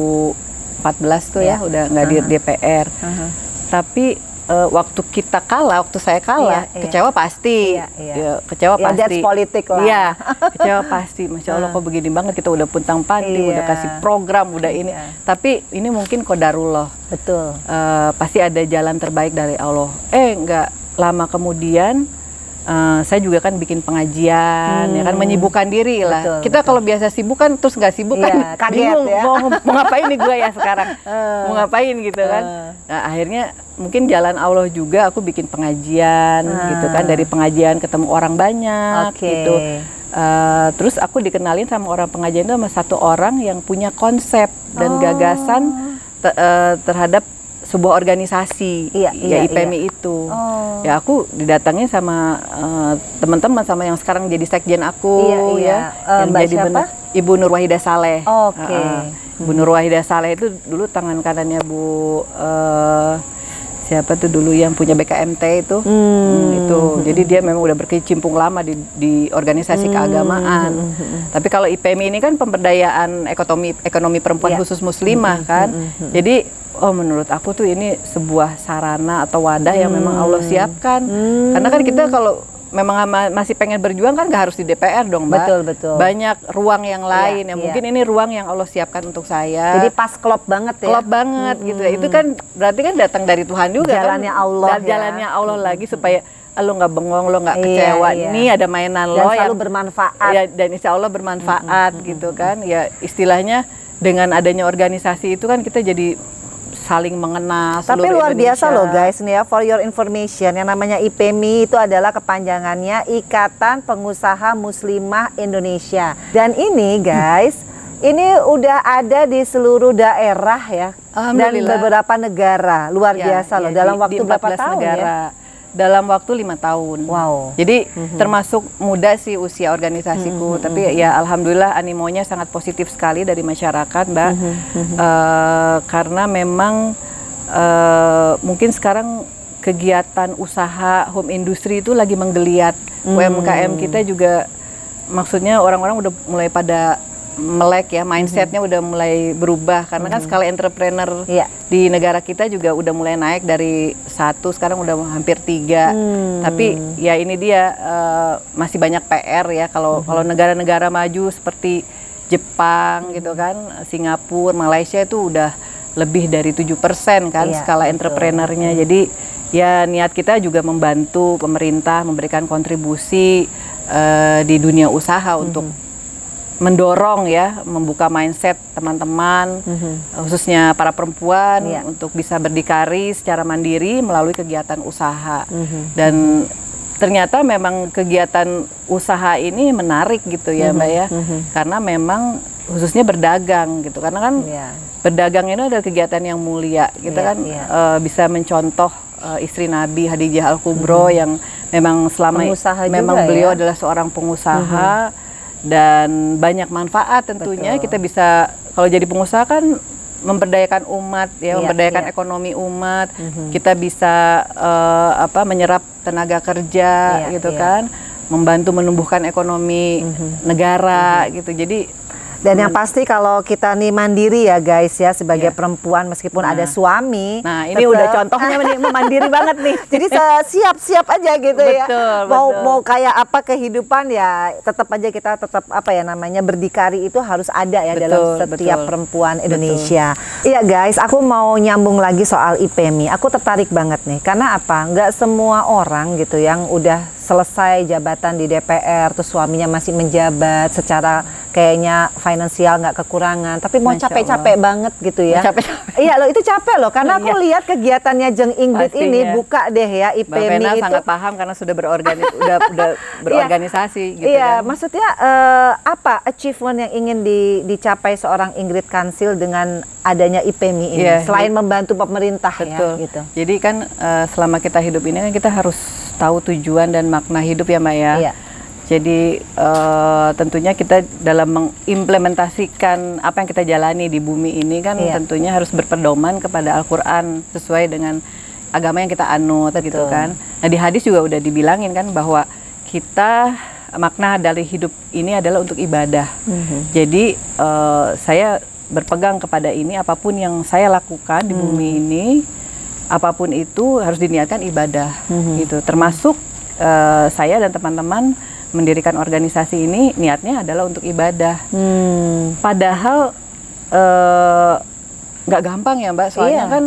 empat belas tuh ya, ya udah nggak di D P R ha -ha. Tapi Uh, waktu kita kalah, waktu saya kalah, iya, kecewa iya. pasti, iya, iya. Ya, kecewa ya, pasti, politik lah. Iya, kecewa pasti. Masya Allah kok begini banget kita udah puntang panting, iya. udah kasih program, udah iya. ini. Tapi ini mungkin qadarullah. Betul. Uh, pasti ada jalan terbaik dari Allah. Eh, nggak lama kemudian. Uh, saya juga kan bikin pengajian, hmm. ya kan menyibukkan diri lah. Betul, kita kalau biasa sibuk kan, terus nggak sibuk kan, ya, bingung ya. mau, mau ngapain nih gue ya sekarang, uh, mau ngapain gitu uh. kan. Nah, akhirnya mungkin jalan Allah juga, aku bikin pengajian uh. gitu kan, dari pengajian ketemu orang banyak okay. gitu. Uh, terus aku dikenalin sama orang pengajian itu sama satu orang yang punya konsep dan oh. gagasan te uh, terhadap sebuah organisasi iya, ya iya, I P M I iya. itu oh. ya aku didatangin sama uh, teman-teman sama yang sekarang jadi sekjen aku iya, iya. ya uh, yang Mbak jadi siapa? Ibu Nurwahida Saleh oke okay. uh, Ibu hmm. Nurwahida Saleh itu dulu tangan kanannya Bu uh, siapa tuh dulu yang punya B K M T itu hmm. Hmm, itu jadi dia memang udah berkecimpung lama di, di organisasi hmm. keagamaan hmm. tapi kalau I P M I ini kan pemberdayaan ekonomi ekonomi perempuan yeah. khusus muslimah hmm. kan hmm. jadi oh menurut aku tuh ini sebuah sarana atau wadah yang hmm. memang Allah siapkan hmm. karena kan kita kalau memang masih pengen berjuang kan gak harus di D P R dong mbak betul betul banyak ruang yang lain ya, ya mungkin ya. Ini ruang yang Allah siapkan untuk saya jadi pas klop banget ya klop banget hmm. gitu ya itu kan berarti kan datang dari Tuhan juga jalannya kan? Allah Dan ya. Jalannya Allah lagi supaya lo nggak bengong, lo nggak kecewa, iya, iya. nih ada mainan dan lo yang selalu bermanfaat ya, dan insya Allah bermanfaat hmm, gitu hmm, kan, ya istilahnya dengan adanya organisasi itu kan kita jadi saling mengenal tapi luar Indonesia. Biasa loh guys nih ya, for your information yang namanya I P M I itu adalah kepanjangannya Ikatan Pengusaha Muslimah Indonesia dan ini guys ini udah ada di seluruh daerah ya dan beberapa negara luar ya, biasa ya, loh dalam di, waktu di berapa tahun negara. Ya dalam waktu lima tahun. Wow. Jadi mm-hmm. termasuk muda sih usia organisasiku, mm-hmm. tapi ya alhamdulillah animonya sangat positif sekali dari masyarakat, Mbak. Mm-hmm. uh, karena memang uh, mungkin sekarang kegiatan usaha home industry itu lagi menggeliat. Mm-hmm. U M K M kita juga, maksudnya orang-orang udah mulai pada melek ya, mindsetnya mm-hmm. udah mulai berubah karena mm-hmm. kan skala entrepreneur yeah. di negara kita juga udah mulai naik dari satu sekarang udah hampir tiga mm-hmm. tapi ya ini dia uh, masih banyak P R ya kalau mm-hmm. kalau negara-negara maju seperti Jepang mm-hmm. gitu kan Singapura Malaysia itu udah lebih dari tujuh persen kan yeah, skala entrepreneurnya jadi ya niat kita juga membantu pemerintah memberikan kontribusi uh, di dunia usaha mm-hmm. untuk mendorong ya, membuka mindset teman-teman, mm-hmm. khususnya para perempuan yeah. untuk bisa berdikari secara mandiri melalui kegiatan usaha. Mm-hmm. Dan ternyata memang kegiatan usaha ini menarik gitu ya mm-hmm. Mbak ya, mm-hmm. karena memang khususnya berdagang gitu, karena kan yeah. berdagang ini adalah kegiatan yang mulia, kita yeah, kan yeah. Uh, bisa mencontoh uh, istri Nabi Khadijah Al-Kubra mm-hmm. yang memang selama pengusaha memang juga, beliau ya? Adalah seorang pengusaha. Mm-hmm. Dan banyak manfaat tentunya betul. Kita bisa kalau jadi pengusaha kan memberdayakan umat ya, iya, memberdayakan iya. ekonomi umat mm-hmm. kita bisa uh, apa menyerap tenaga kerja iya, gitu iya. kan membantu menumbuhkan ekonomi mm-hmm. negara mm-hmm. gitu jadi Dan yang pasti kalau kita nih mandiri ya guys ya sebagai yeah. perempuan meskipun nah. ada suami. Nah ini tetap, udah contohnya nih, mandiri banget nih. Jadi siap-siap aja gitu ya. Betul, mau betul. mau kayak apa kehidupan ya tetap aja kita tetap apa ya namanya berdikari itu harus ada ya betul, dalam setiap betul. perempuan Indonesia. Betul. Iya guys, aku mau nyambung lagi soal I P M I. Aku tertarik banget nih karena apa? Nggak semua orang gitu yang udah selesai jabatan di D P R terus suaminya masih menjabat secara kayaknya finansial nggak kekurangan, tapi mau capek-capek banget gitu ya. Capek-capek. Iya loh, itu capek loh, karena aku lihat kegiatannya Jeng Ingrid Pastinya. ini buka deh ya I P M I. Mbak Venna itu sangat paham karena sudah berorganis, udah, udah berorganisasi. Iya, gitu iya kan. Maksudnya uh, apa achievement yang ingin di, dicapai seorang Ingrid Kansil dengan adanya I P M I ini? Yeah, selain yeah. membantu pemerintah Betul. ya. Gitu. Jadi kan uh, selama kita hidup ini kan kita harus tahu tujuan dan makna hidup ya Mbak ya. Iya. Jadi uh, tentunya kita dalam mengimplementasikan apa yang kita jalani di bumi ini kan iya. tentunya harus berpedoman kepada Al-Quran sesuai dengan agama yang kita anut Betul. gitu kan. Nah di hadis juga udah dibilangin kan bahwa kita makna dari hidup ini adalah untuk ibadah. Mm-hmm. Jadi uh, saya berpegang kepada ini, apapun yang saya lakukan di mm. bumi ini, apapun itu harus diniatkan ibadah mm-hmm. gitu. Termasuk uh, saya dan teman-teman mendirikan organisasi ini niatnya adalah untuk ibadah. Hmm. Padahal nggak uh, gampang ya Mbak, soalnya iya. kan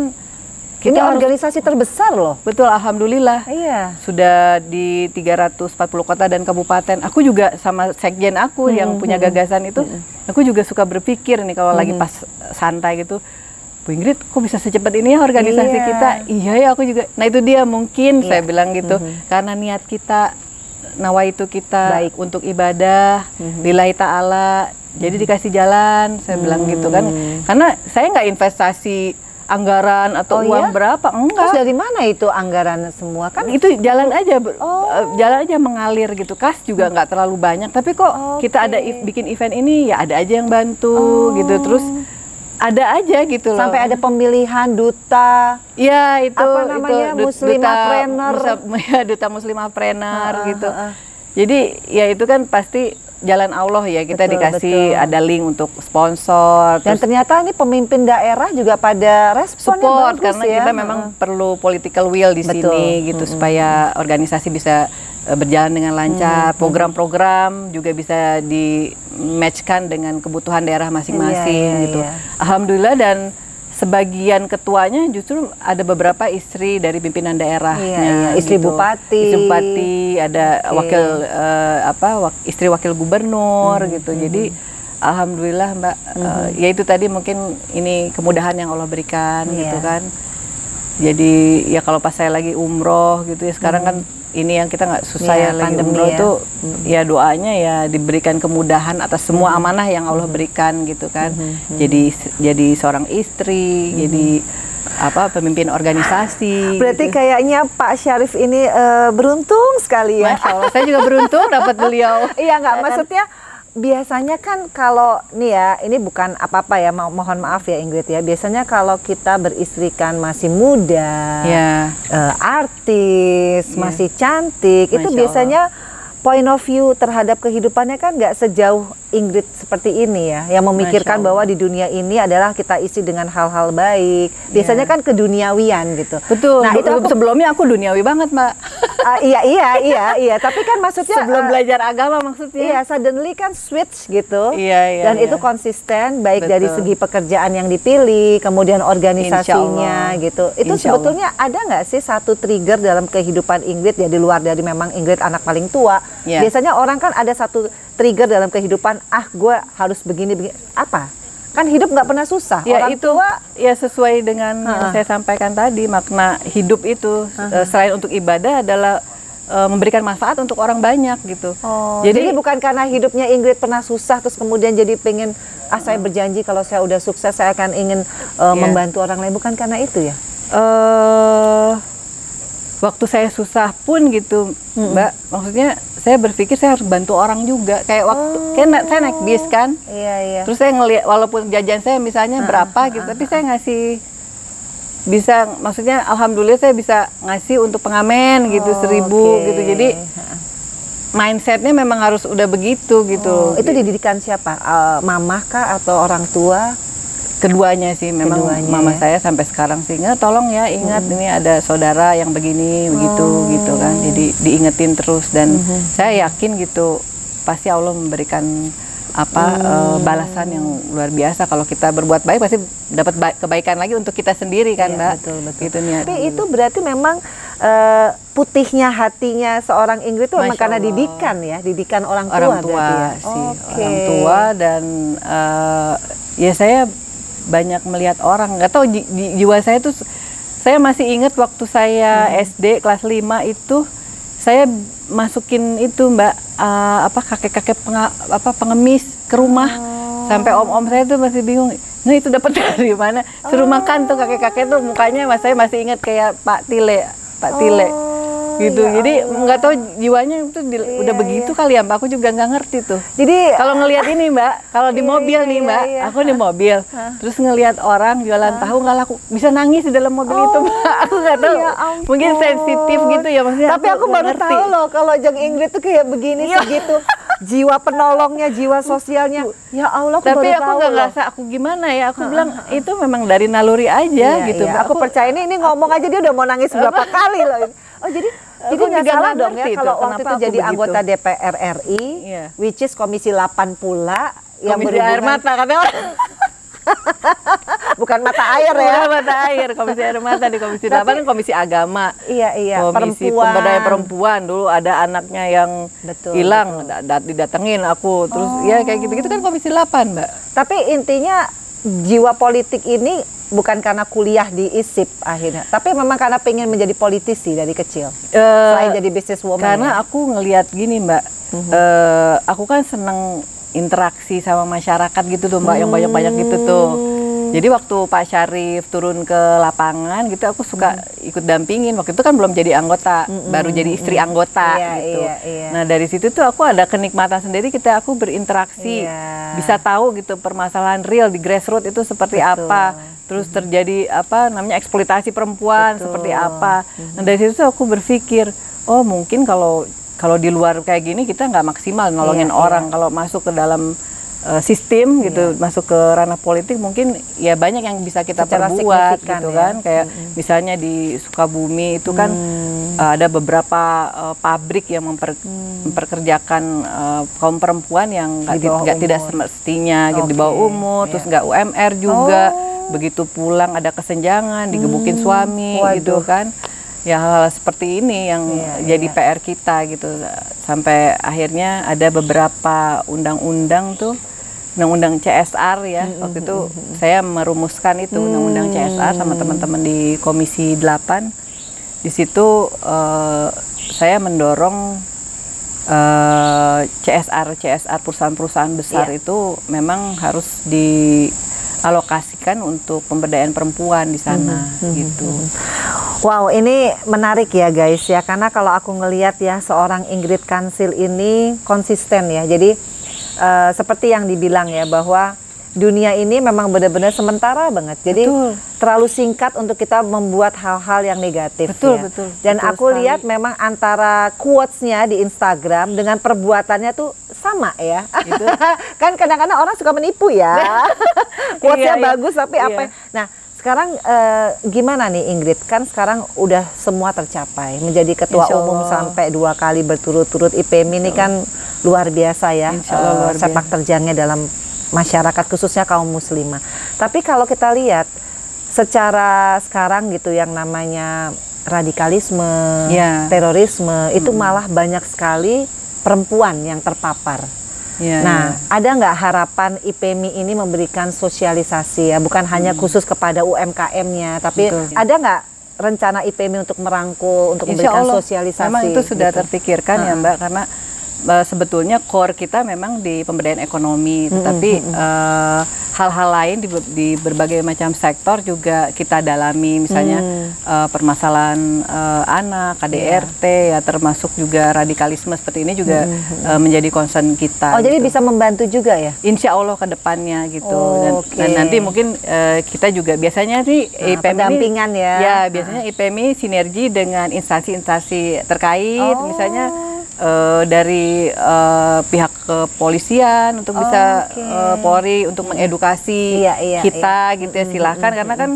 kita ini harus, organisasi terbesar loh. Betul, alhamdulillah. Iya. Sudah di tiga ratus empat puluh kota dan kabupaten. Aku juga sama sekjen aku hmm. yang punya gagasan itu, hmm. aku juga suka berpikir nih kalau hmm. lagi pas santai gitu. Bu Ingrid, kok bisa secepat ini ya organisasi iya. kita? Iya ya, aku juga. Nah itu dia mungkin iya. saya bilang gitu hmm. karena niat kita. Nawaitu kita Baik. untuk ibadah, mm-hmm. lillahi ta'ala, mm-hmm. jadi dikasih jalan, saya mm-hmm. bilang gitu kan. Karena saya nggak investasi anggaran atau oh uang iya? berapa, enggak. Terus dari mana itu anggaran semua kan? Itu jalan aja, oh. jalan aja mengalir gitu. Kas juga nggak terlalu banyak, tapi kok okay. kita ada bikin event ini, ya ada aja yang bantu oh. gitu. Terus ada aja gitu loh. Sampai ada pemilihan duta. Iya itu. Apa namanya itu, muslimah duta, trainer. Musa, duta muslimah trainer uh, gitu. Uh, uh. Jadi ya itu kan pasti jalan Allah ya. Kita betul, dikasih betul. ada link untuk sponsor. Dan terus, ternyata ini pemimpin daerah juga pada responnya support, bagus karena ya. Kita memang uh. perlu political will di betul. sini gitu. Hmm. Supaya organisasi bisa berjalan dengan lancar, program-program hmm. juga bisa di-matchkan dengan kebutuhan daerah masing-masing yeah, gitu. Yeah, yeah. Alhamdulillah dan sebagian ketuanya justru ada beberapa istri dari pimpinan daerahnya, yeah, yeah. istri gitu. bupati, istri bupati, ada okay. wakil uh, apa wak, istri wakil gubernur hmm, gitu. Hmm. Jadi alhamdulillah Mbak, hmm. uh, ya itu tadi mungkin ini kemudahan yang Allah berikan yeah. gitu kan. Jadi ya kalau pas saya lagi umroh gitu ya sekarang hmm. kan ini yang kita nggak susah ya, ya lagi umroh ya. tuh hmm. ya doanya ya diberikan kemudahan atas semua hmm. amanah yang Allah berikan gitu kan. Hmm. Hmm. Jadi jadi seorang istri, hmm. jadi apa pemimpin organisasi. Berarti gitu. Kayaknya Pak Syarif ini uh, beruntung sekali ya. Masya Allah, saya juga beruntung dapat beliau. Iya nggak maksudnya. Biasanya kan kalau nih ya, ini bukan apa-apa ya, mo mohon maaf ya Ingrid ya. Biasanya kalau kita beristrikan masih muda, yeah. uh, artis, yeah. masih cantik, Masya itu biasanya Allah. point of view terhadap kehidupannya kan nggak sejauh Ingrid seperti ini ya. Yang memikirkan bahwa di dunia ini adalah kita isi dengan hal-hal baik. Biasanya yeah. kan keduniawian gitu. Betul, nah, itu aku, sebelumnya aku duniawi banget Mbak. Uh, iya iya iya iya tapi kan maksudnya sebelum uh, belajar agama maksudnya iya suddenly kan switch gitu iya, iya, dan iya. itu konsisten baik Betul. dari segi pekerjaan yang dipilih kemudian organisasinya gitu itu Insya sebetulnya Allah. ada nggak sih satu trigger dalam kehidupan Ingrid ya di luar dari memang Ingrid anak paling tua yeah. biasanya orang kan ada satu trigger dalam kehidupan ah gue harus begini begini apa kan hidup nggak pernah susah ya, orang itu, tua ya sesuai dengan uh-uh. yang saya sampaikan tadi makna hidup itu uh-huh. selain untuk ibadah adalah uh, memberikan manfaat untuk orang banyak gitu. Oh, jadi, jadi bukan karena hidupnya Ingrid pernah susah terus kemudian jadi pengen ah saya berjanji kalau saya udah sukses saya akan ingin uh, yeah. membantu orang lain bukan karena itu ya. Uh, waktu saya susah pun gitu hmm. Mbak maksudnya. Saya berpikir saya harus bantu orang juga kayak waktu oh. kayak na saya naik bis kan iya, iya. terus saya ngelihat walaupun jajan saya misalnya uh, berapa uh, gitu uh, tapi uh, saya ngasih bisa maksudnya alhamdulillah saya bisa ngasih untuk pengamen gitu oh, seribu okay. gitu jadi mindsetnya memang harus udah begitu gitu. Oh, itu dididikan siapa? Uh, Mama kah atau orang tua? Keduanya sih, memang Keduanya, mama ya? Saya sampai sekarang sih, tolong ya ingat hmm. ini ada saudara yang begini, begitu hmm. gitu kan. Jadi diingetin terus dan hmm. saya yakin gitu pasti Allah memberikan apa hmm. uh, balasan yang luar biasa. Kalau kita berbuat baik pasti dapat ba kebaikan lagi untuk kita sendiri kan, Mbak. Iya, betul, betul. Gitu, niat. Tapi itu berarti memang uh, putihnya hatinya seorang Ingrid itu memang karena didikan ya, didikan orang tua. Orang tua ya? sih, okay. orang tua dan uh, ya saya banyak melihat orang. Nggak tahu ji jiwa saya tuh, saya masih ingat waktu saya hmm. S D kelas lima itu saya masukin itu Mbak uh, apa kakek-kakek apa pengemis ke rumah oh. sampai om-om saya tuh masih bingung. Nah itu dapat dari mana? Suruh oh. makan tuh kakek-kakek tuh mukanya mas saya masih ingat kayak Pak Tile, Pak oh. Tile. Gitu. Ya jadi nggak tahu jiwanya itu di, iya, udah begitu iya. kali ya Mbak, aku juga nggak ngerti tuh. Jadi kalau ngelihat ini Mbak, kalau di mobil iya, nih Mbak, iya, iya. aku di mobil, hah? Terus ngelihat orang jualan hah? Tahu nggak laku, bisa nangis di dalam mobil oh, itu Mbak. Aku nggak tahu. Ya mungkin sensitif gitu ya maksudnya. Tapi aku, aku baru ngerti. Tahu loh kalau Jeng Ingrid tuh kayak begini iya. segitu. Jiwa penolongnya, jiwa sosialnya. Ya Allah, aku tapi baru aku nggak ngerasa aku gimana ya. Aku uh -huh. bilang itu memang dari naluri aja iya, gitu. Iya. Aku, aku percaya ini, ini ngomong aku, aja dia udah mau nangis berapa kali loh. Oh jadi jadi nggak salah dong ya kalau waktu itu jadi begitu. Anggota D P R R I, yeah. which is Komisi delapan pula yang Komisi air mata katanya bukan mata air ya. Bukan mata air, Komisi air mata di Komisi delapan kan Komisi Agama. Iya iya. Komisi Pemberdayaan Perempuan dulu ada anaknya yang betul, hilang betul. didatengin aku terus oh. ya kayak gitu-gitu kan Komisi delapan Mbak. Tapi intinya jiwa politik ini bukan karena kuliah di I S I P akhirnya, tapi memang karena pengen menjadi politisi dari kecil. Uh, Selain jadi businesswoman. Karena ya? Aku ngelihat gini Mbak, uh -huh. uh, aku kan seneng interaksi sama masyarakat gitu tuh Mbak, hmm. yang banyak-banyak gitu tuh. Jadi waktu Pak Syarif turun ke lapangan gitu, aku suka hmm. ikut dampingin. Waktu itu kan belum jadi anggota, hmm. baru jadi istri hmm. anggota iya, gitu. Iya, iya. Nah dari situ tuh aku ada kenikmatan sendiri, kita aku berinteraksi, iya. bisa tahu gitu permasalahan real di grassroots itu seperti betul. Apa. Terus terjadi apa namanya eksploitasi perempuan betul. Seperti apa. Nah dari situ aku berpikir, oh mungkin kalau kalau di luar kayak gini kita nggak maksimal nolongin iya, orang. Iya. Kalau masuk ke dalam uh, sistem iya. gitu, masuk ke ranah politik mungkin ya banyak yang bisa kita secara perbuat gitu ya. Kan. Kayak mm-hmm. misalnya di Sukabumi itu kan hmm. uh, ada beberapa uh, pabrik yang memper, hmm. memperkerjakan uh, kaum perempuan yang nggak tidak semestinya gitu okay. di bawah umur, yeah. terus nggak U M R juga. Oh. Begitu pulang ada kesenjangan, digebukin hmm, suami waduh. Gitu kan. Ya hal-hal seperti ini yang iya, jadi iya. P R kita gitu. Sampai akhirnya ada beberapa undang-undang tuh, undang-undang C S R ya. Mm-hmm. Waktu itu mm-hmm. saya merumuskan itu, undang-undang mm-hmm. C S R sama teman-teman di Komisi delapan. Di situ uh, saya mendorong uh, C S R C S R perusahaan-perusahaan besar yeah. itu memang harus di alokasikan untuk pemberdayaan perempuan di sana mm-hmm. gitu. Wow, ini menarik ya guys ya, karena kalau aku ngelihat ya seorang Ingrid Kansil ini konsisten ya. Jadi uh, seperti yang dibilang ya bahwa dunia ini memang benar-benar sementara banget. Jadi betul. Terlalu singkat untuk kita membuat hal-hal yang negatif. Betul, ya. betul. Dan betul aku sekali. Lihat memang antara quotes-nya di Instagram dengan perbuatannya tuh sama ya. Gitu. Kan kadang-kadang orang suka menipu ya. Quotes-nya iya, bagus iya. tapi iya. apa? Nah, sekarang eh, gimana nih Ingrid? Kan sekarang udah semua tercapai. Menjadi ketua umum sampai dua kali berturut-turut I P M ini kan luar biasa ya. Allah, luar biasa. Sepak terjangnya dalam masyarakat khususnya kaum muslimah. Tapi kalau kita lihat secara sekarang gitu yang namanya radikalisme, yeah. terorisme itu mm-hmm. malah banyak sekali perempuan yang terpapar. Yeah, nah, yeah. ada nggak harapan I P M I ini memberikan sosialisasi ya, bukan hanya mm. khusus kepada U M K M-nya, tapi betul. Ada nggak rencana I P M I untuk merangkul, untuk Insya memberikan Allah, sosialisasi? Memang itu sudah gitu. Terpikirkan hmm. ya Mbak, karena sebetulnya core kita memang di pemberdayaan ekonomi, tetapi hal-hal hmm. uh, lain di, di berbagai macam sektor juga kita dalami, misalnya hmm. uh, permasalahan uh, anak, K D R T, yeah. ya termasuk juga radikalisme seperti ini juga hmm. uh, menjadi concern kita. Oh gitu. Jadi bisa membantu juga ya? Insya Allah ke depannya gitu. Oh, dan, okay. dan nanti mungkin uh, kita juga biasanya nih nah, I P M I pendampingan ya. Ya biasanya nah. I P M I sinergi dengan instansi-instansi terkait, oh. misalnya Uh, dari uh, pihak kepolisian untuk oh, bisa okay. uh, Polri untuk mengedukasi iya, iya, kita iya. gitu ya silahkan mm-hmm. karena kan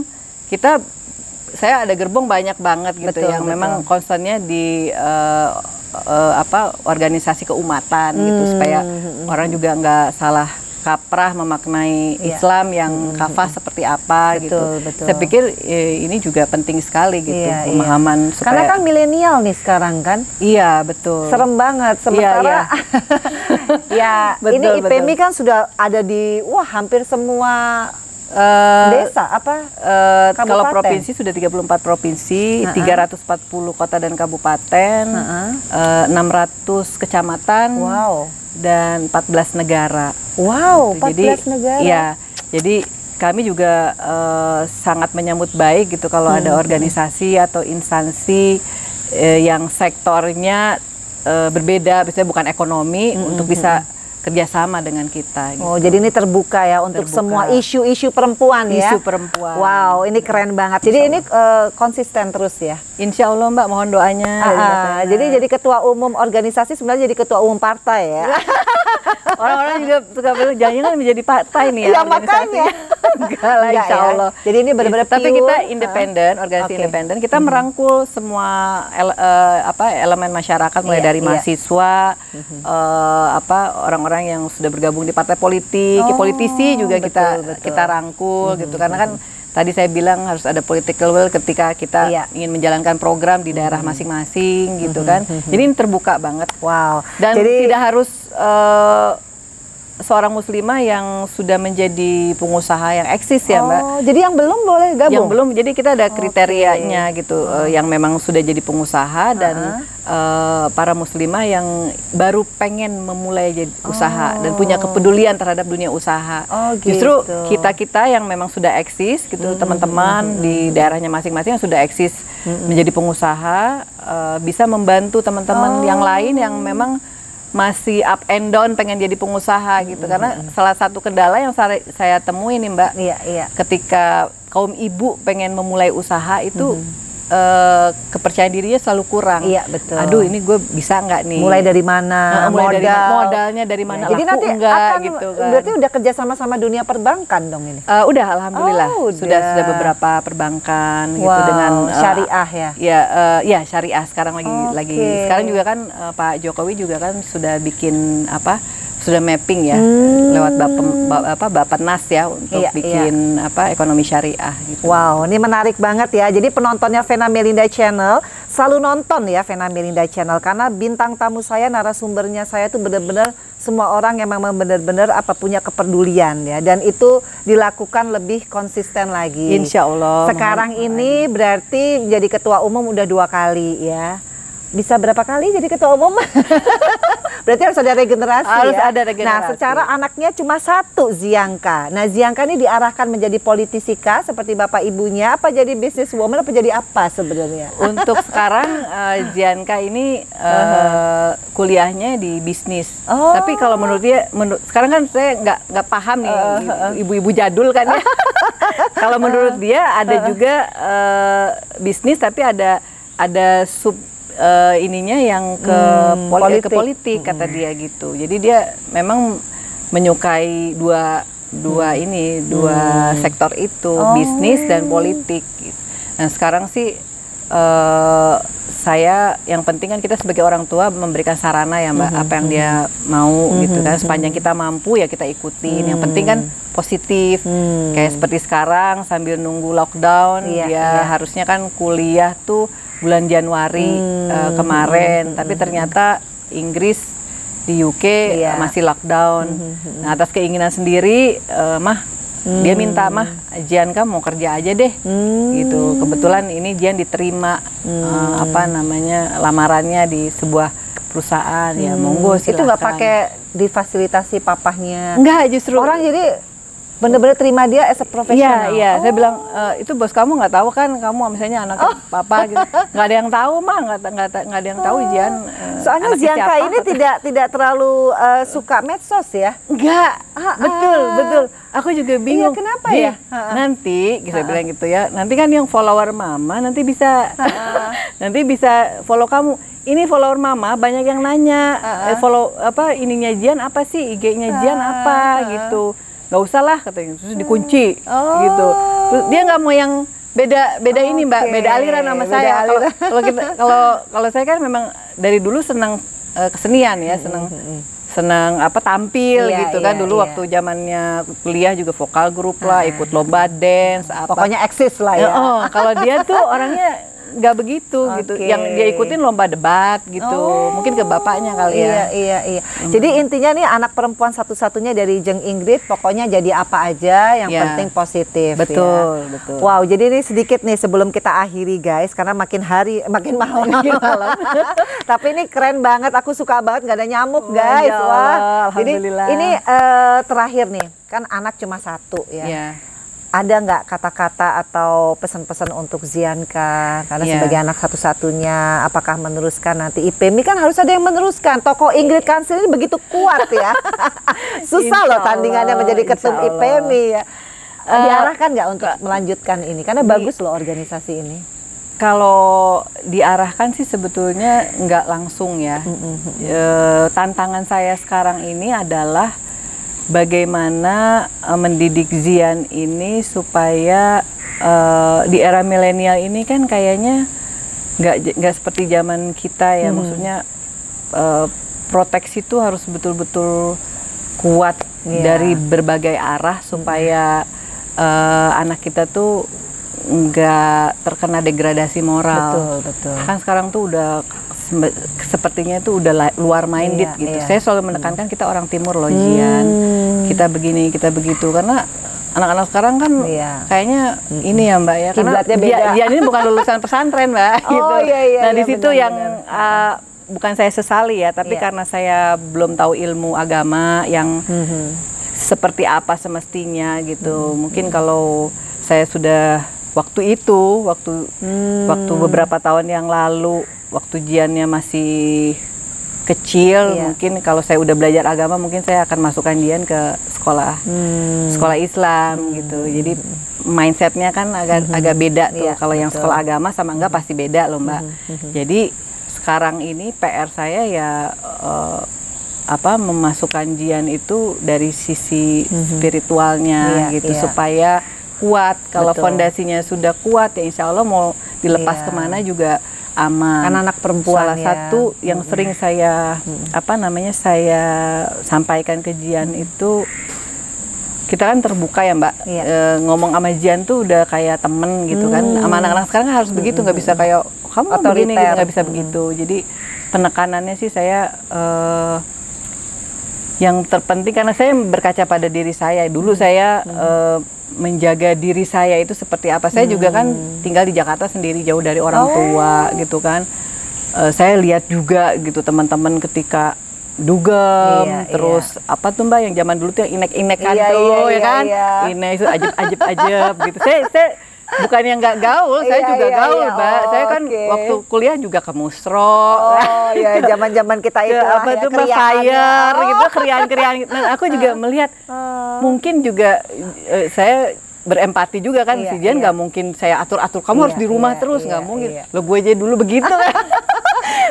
kita saya ada gerbong banyak banget gitu betul, yang betul. memang concernnya di uh, uh, apa organisasi keumatan mm-hmm. gitu supaya mm-hmm. orang juga nggak salah kaprah memaknai yeah. Islam yang mm-hmm. kafah seperti apa betul, gitu. Betul. Saya pikir eh, ini juga penting sekali gitu yeah, pemahaman. Yeah. Supaya... Karena kan milenial nih sekarang kan. Iya yeah, betul. Serem banget. Sementara yeah, yeah. ya betul, ini I P M I kan sudah ada di wah hampir semua uh, desa apa uh, kalau provinsi sudah tiga puluh empat provinsi, uh-huh. tiga ratus empat puluh kota dan kabupaten, uh-huh. uh, enam ratus kecamatan. Wow. Dan empat belas negara. Wow, gitu. Jadi, empat belas negara. Ya, jadi kami juga uh, sangat menyambut baik gitu kalau hmm. ada organisasi atau instansi uh, yang sektornya uh, berbeda, misalnya bukan ekonomi hmm. untuk bisa kerjasama dengan kita. Gitu. Oh, jadi ini terbuka ya untuk terbuka. semua isu-isu perempuan ya. Isu perempuan. Wow, ini keren banget. Jadi ini uh, konsisten terus ya. Insya Allah Mbak, mohon doanya. Ah, ah, jadi jadi ketua umum organisasi sebenarnya jadi ketua umum partai ya. Orang-orang juga suka bilang jangan menjadi partai nih ya. Ya makanya. Enggak lah, Insya Allah. Ya. Jadi ini benar-benar ya, tapi kita independen, ah. organisasi okay. independen. Kita hmm. merangkul semua ele, uh, apa elemen masyarakat mulai iya, dari iya. mahasiswa, mm-hmm. uh, apa orang-orang orang yang sudah bergabung di partai politik, oh, politisi juga betul, kita betul. kita rangkul hmm, gitu karena hmm. kan tadi saya bilang harus ada political will ketika kita iya. ingin menjalankan program di daerah masing-masing hmm. gitu kan. Hmm. Jadi ini terbuka banget. Wow. Dan jadi, tidak harus uh, seorang muslimah yang sudah menjadi pengusaha yang eksis ya, oh, Mbak. Jadi yang belum boleh gabung. Yang belum. Jadi kita ada kriterianya okay. gitu oh. uh, yang memang sudah jadi pengusaha uh-huh. dan Uh, para muslimah yang baru pengen memulai jadi oh. usaha dan punya kepedulian terhadap dunia usaha. Oh, gitu. Justru kita-kita yang memang sudah eksis gitu, mm-hmm. teman-teman mm-hmm. di daerahnya masing-masing yang sudah eksis mm-hmm. menjadi pengusaha uh, bisa membantu teman-teman oh. yang lain yang memang masih up and down pengen jadi pengusaha gitu. Mm-hmm. Karena salah satu kendala yang saya, saya temuin nih Mbak, iya, iya. ketika kaum ibu pengen memulai usaha itu mm-hmm. Uh, kepercayaan dirinya selalu kurang. Iya betul. Aduh ini gue bisa nggak nih? Mulai dari mana? Nah, mulai modal. Dari modalnya dari mana? Ya, jadi nanti enggak, akan gitu kan. Berarti udah kerja sama sama dunia perbankan dong ini? Uh, udah alhamdulillah. Oh, udah. Sudah sudah beberapa perbankan wow. gitu dengan uh, syariah ya. Ya uh, ya syariah sekarang lagi okay. lagi sekarang juga kan uh, Pak Jokowi juga kan sudah bikin apa? Sudah mapping ya hmm. lewat Bapem, apa Bappenas ya untuk iya, bikin iya. apa ekonomi syariah gitu. Wow, ini menarik banget ya. Jadi penontonnya Venna Melinda Channel selalu nonton ya Venna Melinda Channel karena bintang tamu saya, narasumbernya saya itu benar-benar semua orang yang memang benar-benar apa punya kepedulian ya, dan itu dilakukan lebih konsisten lagi. Insya Allah. Sekarang mohon ini mohon. berarti jadi ketua umum udah dua kali ya. Bisa berapa kali jadi ketua umum? Berarti harus ada regenerasi. Harus ya? Ada regenerasi. Nah, secara anaknya cuma satu, Zianka. Nah, Zianka ini diarahkan menjadi politisika seperti bapak ibunya. Apa jadi business woman? Apa jadi apa sebenarnya? Untuk sekarang uh, Zianka ini uh, uh-huh. kuliahnya di bisnis. Oh. Tapi kalau menurut dia, menurut, sekarang kan saya nggak nggak paham nih uh-huh. ibu-ibu jadul kan ya. Kalau menurut dia ada uh-huh. juga uh, bisnis, tapi ada ada sub Uh, ininya yang ke, hmm, poli- politik. ke politik kata hmm. dia gitu. Jadi dia memang menyukai dua dua hmm. ini dua hmm. sektor itu oh. bisnis dan politik. Nah sekarang sih uh, saya yang penting kan kita sebagai orang tua memberikan sarana ya Mbak hmm. apa yang dia mau hmm. gitu kan. Sepanjang kita mampu ya kita ikutin. Hmm. Yang penting kan positif hmm. kayak seperti sekarang sambil nunggu lockdown iya, dia iya. harusnya kan kuliah tuh bulan Januari hmm. uh, kemarin, hmm. tapi ternyata Inggris di U K yeah. masih lockdown. Hmm. Nah, atas keinginan sendiri, uh, mah hmm. dia minta mah Jian kamu mau kerja aja deh, hmm. gitu. Kebetulan ini Jian diterima hmm. uh, apa namanya lamarannya di sebuah perusahaan hmm. ya monggo silakan. Itu nggak pakai difasilitasi papahnya? Nggak, justru orang jadi Bener-bener terima dia as a professional. Iya, iya. Oh. Saya bilang, e, itu bos kamu nggak tahu kan, kamu misalnya anak oh. papa gitu. Nggak ada yang tahu mah, nggak, nggak, nggak ada yang tahu oh. Zian. Soalnya Zianka ini atau... tidak tidak terlalu uh, suka medsos ya? Nggak, ah, betul, ah. betul. Aku juga bingung. Iya, kenapa ya? Ha-ha. Nanti, saya bilang gitu ya, nanti kan yang follower mama nanti bisa, nanti bisa follow kamu. Ini follower mama banyak yang nanya, uh-uh. eh, follow apa ininya Zian apa sih, I G-nya Zian uh-uh. apa gitu. Gak usah lah katanya, terus dikunci oh. gitu. Terus dia nggak mau yang beda beda okay. ini Mbak, beda aliran sama beda saya. Kalau kalau kalau saya kan memang dari dulu senang uh, kesenian ya, senang senang apa tampil yeah, gitu kan yeah, dulu yeah. waktu zamannya kuliah juga vokal grup lah, ikut lomba dance apa. Pokoknya eksis lah ya. Oh, kalau dia tuh orangnya nggak begitu okay. gitu, yang dia ikutin lomba debat gitu, oh, mungkin ke bapaknya kali iya, ya. Iya iya. Hmm. Jadi intinya nih anak perempuan satu-satunya dari Jeng Ingrid, pokoknya jadi apa aja, yang yeah. penting positif. Betul ya. Betul. Wow, jadi ini sedikit nih sebelum kita akhiri guys, karena makin hari makin malam. Makin malam. Tapi ini keren banget, aku suka banget, nggak ada nyamuk guys. Oh, wah. Jadi ini uh, terakhir nih, kan anak cuma satu ya. Yeah. Ada nggak kata-kata atau pesan-pesan untuk Zianka? Karena yeah. sebagai anak satu-satunya, apakah meneruskan nanti I P M I kan harus ada yang meneruskan. Tokoh Ingrid Kansil ini begitu kuat ya. Susah loh tandingannya menjadi ketum I P M I ya. Uh, Diarahkan nggak untuk melanjutkan ini? Karena di, bagus loh organisasi ini. Kalau diarahkan sih sebetulnya nggak langsung ya. Mm-hmm. e, tantangan saya sekarang ini adalah bagaimana uh, mendidik Zian ini supaya uh, di era milenial ini kan kayaknya nggak nggak seperti zaman kita ya, hmm. maksudnya uh, proteksi itu harus betul-betul kuat yeah. dari berbagai arah supaya uh, anak kita tuh nggak terkena degradasi moral. Betul, betul. Kan sekarang tuh udah sepertinya itu udah luar minded iya, gitu. Iya. Saya selalu menekankan kita orang timur loh Zian. Hmm. Kita begini, kita begitu karena anak-anak sekarang kan iya. kayaknya mm-hmm. ini ya Mbak ya. Karena Zian ini bukan lulusan pesantren Mbak oh, gitu. Iya, iya, nah, iya, di situ benar, yang benar. Uh, bukan saya sesali ya, tapi iya. karena saya belum tahu ilmu agama yang mm-hmm. seperti apa semestinya gitu. Mm-hmm. Mungkin mm-hmm. kalau saya sudah waktu itu, waktu mm-hmm. waktu beberapa tahun yang lalu waktu Ziannya masih kecil, iya. mungkin kalau saya udah belajar agama, mungkin saya akan masukkan Zian ke sekolah hmm. sekolah Islam hmm. gitu. Jadi mindsetnya kan agak hmm. agak beda tuh. Iya, kalau betul. Yang sekolah agama sama enggak pasti beda loh Mbak. Hmm. Jadi sekarang ini P R saya ya uh, apa memasukkan Zian itu dari sisi hmm. spiritualnya iya, gitu iya. supaya kuat. Kalau betul. Fondasinya sudah kuat ya Insya Allah mau dilepas iya. kemana juga. Aman. Kan anak perempuan salah ya. Satu yang hmm. sering saya hmm. apa namanya saya sampaikan ke Zian hmm. itu kita kan terbuka ya Mbak ya. E, ngomong sama Zian tuh udah kayak temen gitu hmm. kan sama anak-anak sekarang kan harus hmm. begitu nggak bisa kayak kamu begini gitu nggak bisa hmm. begitu jadi penekanannya sih saya e, yang terpenting karena saya berkaca pada diri saya dulu saya hmm. e, menjaga diri saya itu seperti apa saya hmm. juga kan tinggal di Jakarta sendiri jauh dari orang oh. tua gitu kan uh, saya lihat juga gitu teman-teman ketika dugem iya, terus iya. apa tuh Mbak yang zaman dulu tuh yang inek-inekan iya, tuh iya, ya iya, kan iya. inek itu ajib-ajib-ajib gitu saya, saya bukan yang nggak gaul saya iya, juga iya, gaul iya. Mbak oh, saya kan okay. waktu kuliah juga ke musro oh ya zaman-zaman kita itu apa ya, tuh fire oh. gitu kerian-kerian nah, aku juga uh, melihat uh, mungkin juga uh, saya berempati juga kan iya, si Zian nggak iya. mungkin saya atur-atur kamu iya, harus di rumah iya, terus nggak iya, mungkin iya. lo gue aja dulu begitu kan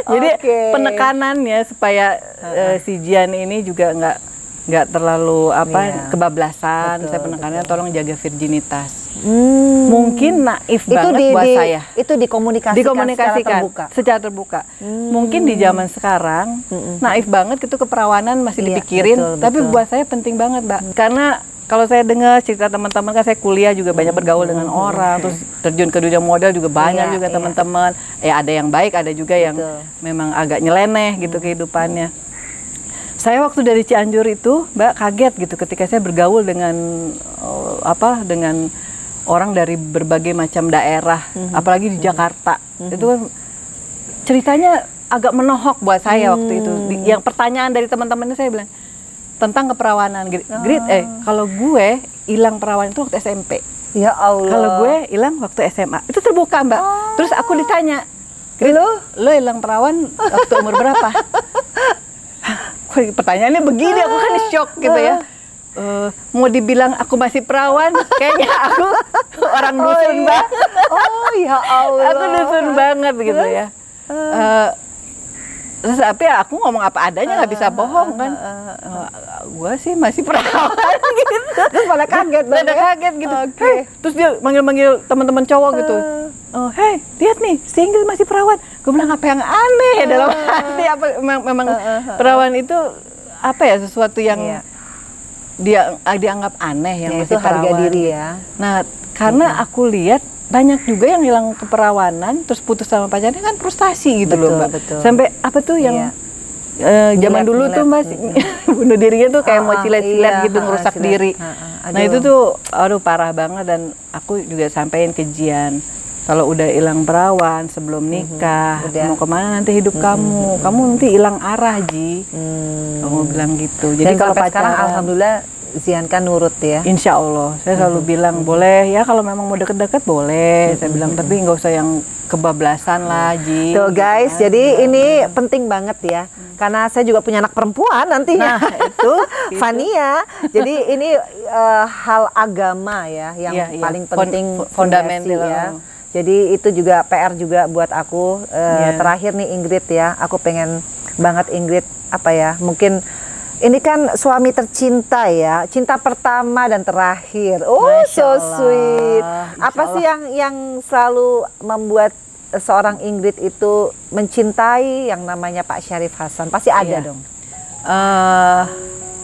jadi okay. penekanannya supaya uh, si Zian ini juga nggak nggak terlalu apa iya. kebablasan betul, saya penekanannya betul. Tolong jaga virginitas. Hmm. Mungkin naif itu banget di, buat di, saya. Itu dikomunikasikan, dikomunikasikan secara terbuka. Secara terbuka. Hmm. Mungkin di zaman sekarang hmm. naif banget itu keperawanan masih iya, dipikirin, betul, tapi betul. Buat saya penting banget, Mbak. Hmm. Karena kalau saya dengar cerita teman-teman kan saya kuliah juga banyak bergaul hmm. dengan orang, hmm. terus terjun ke dunia modal juga banyak iya, juga teman-teman. Iya. Ya ada yang baik, ada juga betul. Yang memang agak nyeleneh gitu hmm. kehidupannya. Hmm. Saya waktu dari Cianjur itu, Mbak, kaget gitu ketika saya bergaul dengan uh, apa dengan orang dari berbagai macam daerah, mm-hmm. apalagi di mm-hmm. Jakarta, mm-hmm. itu kan ceritanya agak menohok buat saya mm-hmm. waktu itu. Yang pertanyaan dari teman-temannya saya bilang, tentang keperawanan. Grid, eh kalau gue hilang perawanan itu waktu S M P. Ya Allah. Kalau gue hilang waktu S M A. Itu terbuka, Mbak. Oh. Terus aku ditanya, "Grid, lo lo hilang perawan waktu umur berapa?" Pertanyaannya begini, aku kan shock gitu ya. Uh, mau dibilang aku masih perawan, kayaknya aku orang dusun, oh, Mbak. Oh ya Allah. Aku dusun banget gitu ya. Uh, Terus tapi aku ngomong apa adanya, nggak uh, bisa bohong kan. Uh, uh, uh, uh, Gue sih masih perawan gitu. Terus malah kaget, malah kaget gitu. Okay. Hey. Terus dia manggil-manggil teman-teman cowok uh, gitu. Oh, hey, lihat nih, si Ingrid masih perawan. Gue bilang apa yang aneh uh, dalam hati, apa memang, memang uh, uh, uh, perawan itu apa ya, sesuatu yang iya. dia dianggap aneh yang ya, masih itu perawan. Harga diri ya. Nah, karena hmm. aku lihat banyak juga yang hilang keperawanan terus putus sama pacarnya kan frustasi gitu loh, Mbak. Betul. Sampai apa tuh yang yeah. uh, zaman dulu tuh Mas bunuh dirinya tuh kayak ah, mau cilet-cilet iya, gitu ah, ngerusak cilet. diri. Ah, ah, nah itu tuh aduh parah banget, dan aku juga sampein ke Zian kalau udah hilang perawan sebelum nikah mm-hmm. mau kemana nanti hidup mm-hmm. kamu, kamu nanti hilang arah Ji. Mm. Kamu bilang gitu. Jadi dan kalau pacaran, sekarang alhamdulillah Zian kan nurut ya. Insya Allah, saya selalu mm-hmm. bilang boleh ya kalau memang mau deket-deket boleh. Mm-hmm. Saya bilang tapi nggak usah yang kebablasan mm-hmm. lah Ji. Tuh guys, ya, jadi ya. ini penting banget ya, mm-hmm. karena saya juga punya anak perempuan nantinya. Nah, itu Fania. Jadi ini uh, hal agama ya yang yeah, paling yeah. penting Fond fundamental ya. Loh. Jadi itu juga P R juga buat aku. Uh, yeah. Terakhir nih Ingrid ya, aku pengen banget Ingrid apa ya mungkin. Ini kan suami tercinta ya, cinta pertama dan terakhir. Oh, so sweet. Apa sih yang yang selalu membuat seorang Ingrid itu mencintai yang namanya Pak Syarif Hasan? Pasti ada iya. dong. Uh,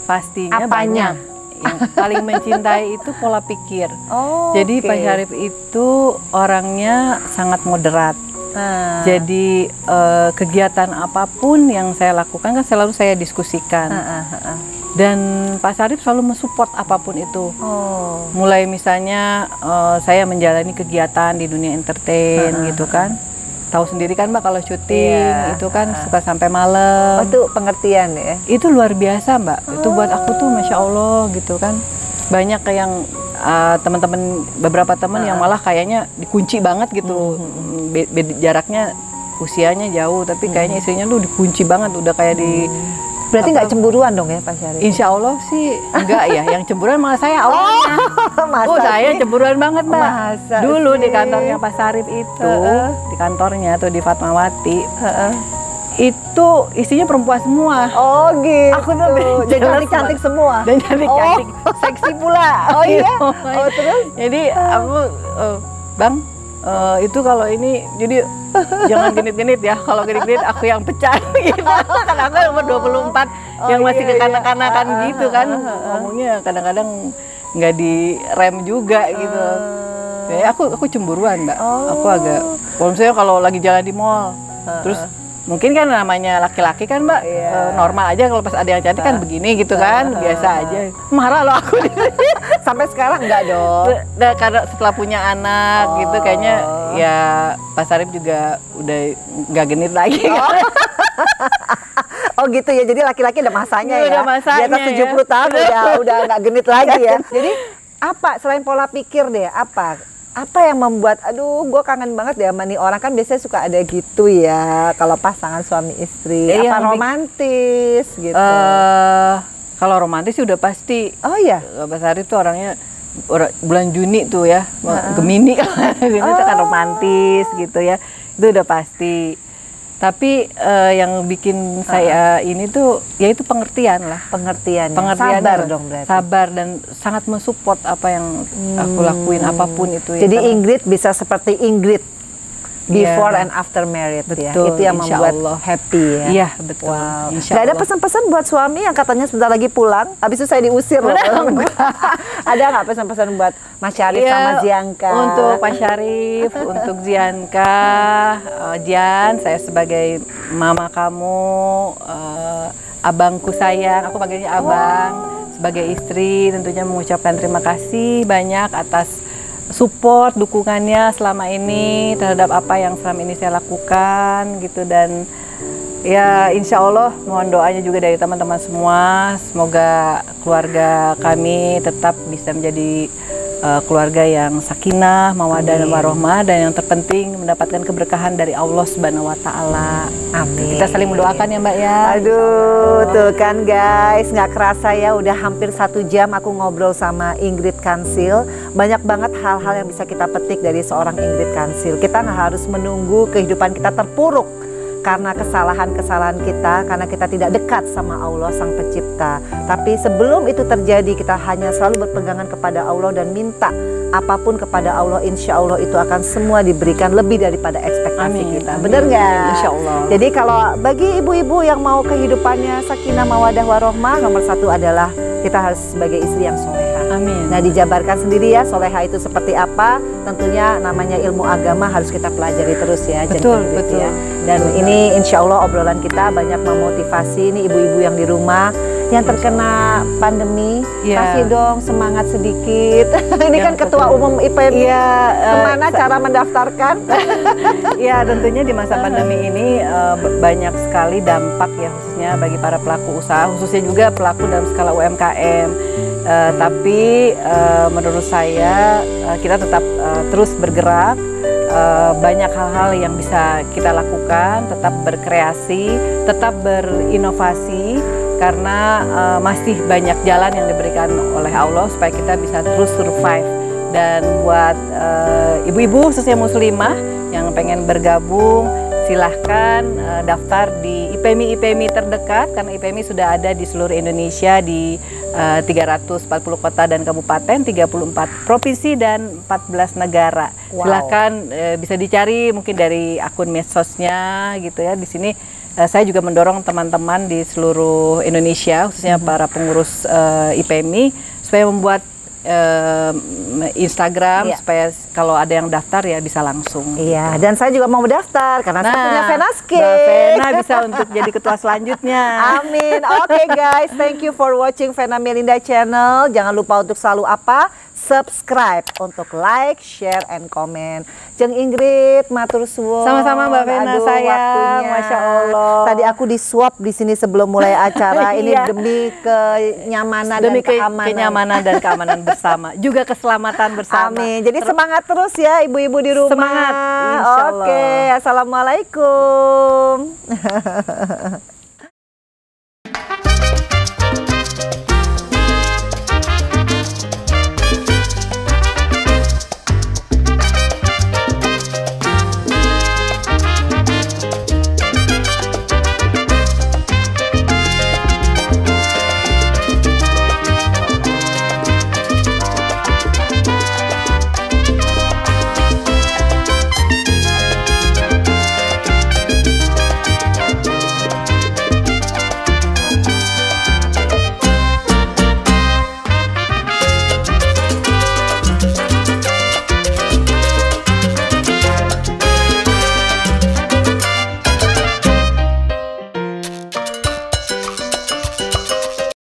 pastinya. Apanya? Banyak. Yang paling mencintai itu pola pikir. Oh. Jadi okay. Pak Syarif itu orangnya sangat moderat. Hmm. Jadi eh, kegiatan apapun yang saya lakukan kan selalu saya diskusikan uh, uh, uh, uh. dan Pak Syarif selalu mensupport apapun itu. Oh. Mulai misalnya eh, saya menjalani kegiatan di dunia entertain uh, uh, gitu kan, tahu sendiri kan Mbak kalau syuting yeah, itu kan uh, uh. suka sampai malam. Oh, itu pengertian ya? Itu luar biasa Mbak. Oh. Itu buat aku tuh masya Allah gitu kan. Banyak yang Uh, teman-teman beberapa teman uh. yang malah kayaknya dikunci banget gitu, mm-hmm. be be jaraknya usianya jauh tapi mm-hmm. kayaknya istrinya lu dikunci banget udah kayak di mm-hmm. berarti nggak cemburuan dong ya Pak Syarif? Insya Allah sih enggak ya, yang cemburuan malah saya awalnya. Oh, oh saya cemburuan banget Mbak. Masa dulu sih. Di kantornya Pak Syarif itu uh-uh. di kantornya tuh di Fatmawati. Uh-uh. Itu isinya perempuan semua. Oh gitu. Aku tuh jadi cantik-cantik semua. Dan cantik-cantik, oh. seksi pula. Oh iya. Oh terus. Jadi aku, uh, Bang, uh, itu kalau ini jadi jangan genit-genit ya. Kalau genit-genit aku yang pecah gitu. Kan aku umur dua puluh empat oh, yang masih iya, kekanak-kanakan iya. gitu kan. Uh, uh, uh. Ngomongnya kadang-kadang nggak direm juga gitu. Uh. Ya, aku aku cemburuan Mbak. Oh. Aku agak. Kalau misalnya kalau lagi jalan di mall, uh. terus. Mungkin kan namanya laki-laki kan Mbak, yeah. normal aja kalau pas ada yang cantik kan begini gitu kan, biasa aja. Marah loh aku. Sampai sekarang enggak dong. Nah, karena setelah punya anak oh. gitu kayaknya ya Pak Syarif juga udah nggak genit lagi. Oh. Oh gitu ya, jadi laki-laki ada masanya ya, ya. Udah masanya, di atas tujuh puluh ya. tahun udah udah nggak genit lagi ya. Jadi apa selain pola pikir deh, apa? Apa yang membuat, aduh gue kangen banget deh sama nih orang, kan biasanya suka ada gitu ya kalau pasangan suami istri, eh, apa romantis gitu? Uh, kalau romantis sih udah pasti. Oh iya? Pak Syarif tuh orangnya, orang, bulan Juni tuh ya, uh-uh. Gemini Gemini oh. tuh kan romantis gitu ya, itu udah pasti. Tapi uh, yang bikin saya uh-huh. ini tuh, ya itu pengertian lah. Pengertian, pengertian sabar dong berarti. Sabar dan sangat mensupport apa yang hmm. aku lakuin, apapun itu. Jadi ya, Ingrid bisa seperti Ingrid, before yeah. and after married betul, ya. Itu yang Insya membuat Allah. happy ya. Iya betul. Wow. Gak ada pesan-pesan buat suami yang katanya sebentar lagi pulang, habis itu saya diusir loh. Ada nggak pesan-pesan buat Mas Syarif yeah, sama Zianka? Untuk Pak Syarif, untuk Zianka, uh, Zian, saya sebagai mama kamu, uh, abangku sayang, aku panggilnya abang, wow. sebagai istri tentunya mengucapkan terima kasih banyak atas support, dukungannya selama ini hmm. terhadap apa yang selama ini saya lakukan gitu, dan Ya, insya Allah mohon doanya juga dari teman-teman semua. Semoga keluarga kami tetap bisa menjadi uh, keluarga yang sakinah, mawaddah dan warohmah, dan yang terpenting mendapatkan keberkahan dari Allah Subhanahu wa Ta'ala. Amin. Kita saling mendoakan ya Mbak ya. Aduh, tuh kan guys, nggak kerasa ya udah hampir satu jam aku ngobrol sama Ingrid Kansil. Banyak banget hal-hal yang bisa kita petik dari seorang Ingrid Kansil. Kita nggak harus menunggu kehidupan kita terpuruk karena kesalahan-kesalahan kita, karena kita tidak dekat sama Allah Sang Pencipta. Tapi sebelum itu terjadi, kita hanya selalu berpegangan kepada Allah dan minta apapun kepada Allah. Insya Allah itu akan semua diberikan lebih daripada ekspektasi amin, kita. Bener nggak? Insya Allah. Jadi kalau bagi ibu-ibu yang mau kehidupannya sakinah, mawadah, warohmah, nomor satu adalah kita harus sebagai istri yang soleha. Amin. Nah, dijabarkan sendiri ya soleha itu seperti apa. Tentunya namanya ilmu agama harus kita pelajari terus ya. Betul, betul ya. Dan betul. Ini insya Allah obrolan kita banyak memotivasi ini ibu-ibu yang di rumah yang terkena pandemi, yeah. Kasih dong semangat sedikit. Ini yang kan ketua umum I P M, yeah, kemana uh, cara mendaftarkan? Ya, tentunya di masa pandemi ini uh, banyak sekali dampak ya, khususnya bagi para pelaku usaha, khususnya juga pelaku dalam skala U M K M. Uh, tapi uh, menurut saya uh, kita tetap uh, terus bergerak. Uh, banyak hal-hal yang bisa kita lakukan, tetap berkreasi, tetap berinovasi. Karena uh, masih banyak jalan yang diberikan oleh Allah supaya kita bisa terus survive. Dan buat ibu-ibu uh, khususnya muslimah yang pengen bergabung, silahkan uh, daftar di I P M I I P M I terdekat. Karena I P M I sudah ada di seluruh Indonesia di uh, tiga ratus empat puluh kota dan kabupaten, tiga puluh empat provinsi dan empat belas negara. Wow. Silahkan uh, bisa dicari mungkin dari akun medsosnya gitu ya di sini. Saya juga mendorong teman-teman di seluruh Indonesia, khususnya para pengurus uh, I P M I, supaya membuat uh, Instagram, yeah, supaya kalau ada yang daftar ya bisa langsung. Iya, gitu. Dan saya juga mau mendaftar karena nah, saya punya Venaski. Mbak Venna bisa untuk jadi ketua selanjutnya. Amin. Oke okay, guys, thank you for watching Venna Melinda Channel. Jangan lupa untuk selalu apa? Subscribe untuk like, share, and comment. Jeng Ingrid, matur suwun. Sama-sama Mbak Venna, saya. Masya Allah. Tadi aku disuap di sini sebelum mulai acara. Ini iya, demi kenyamanan demi dan ke keamanan. kenyamanan dan keamanan bersama. Juga keselamatan bersama. Amin. Jadi terus semangat terus ya ibu-ibu di rumah. Semangat. Insya Allah. Oke, assalamualaikum.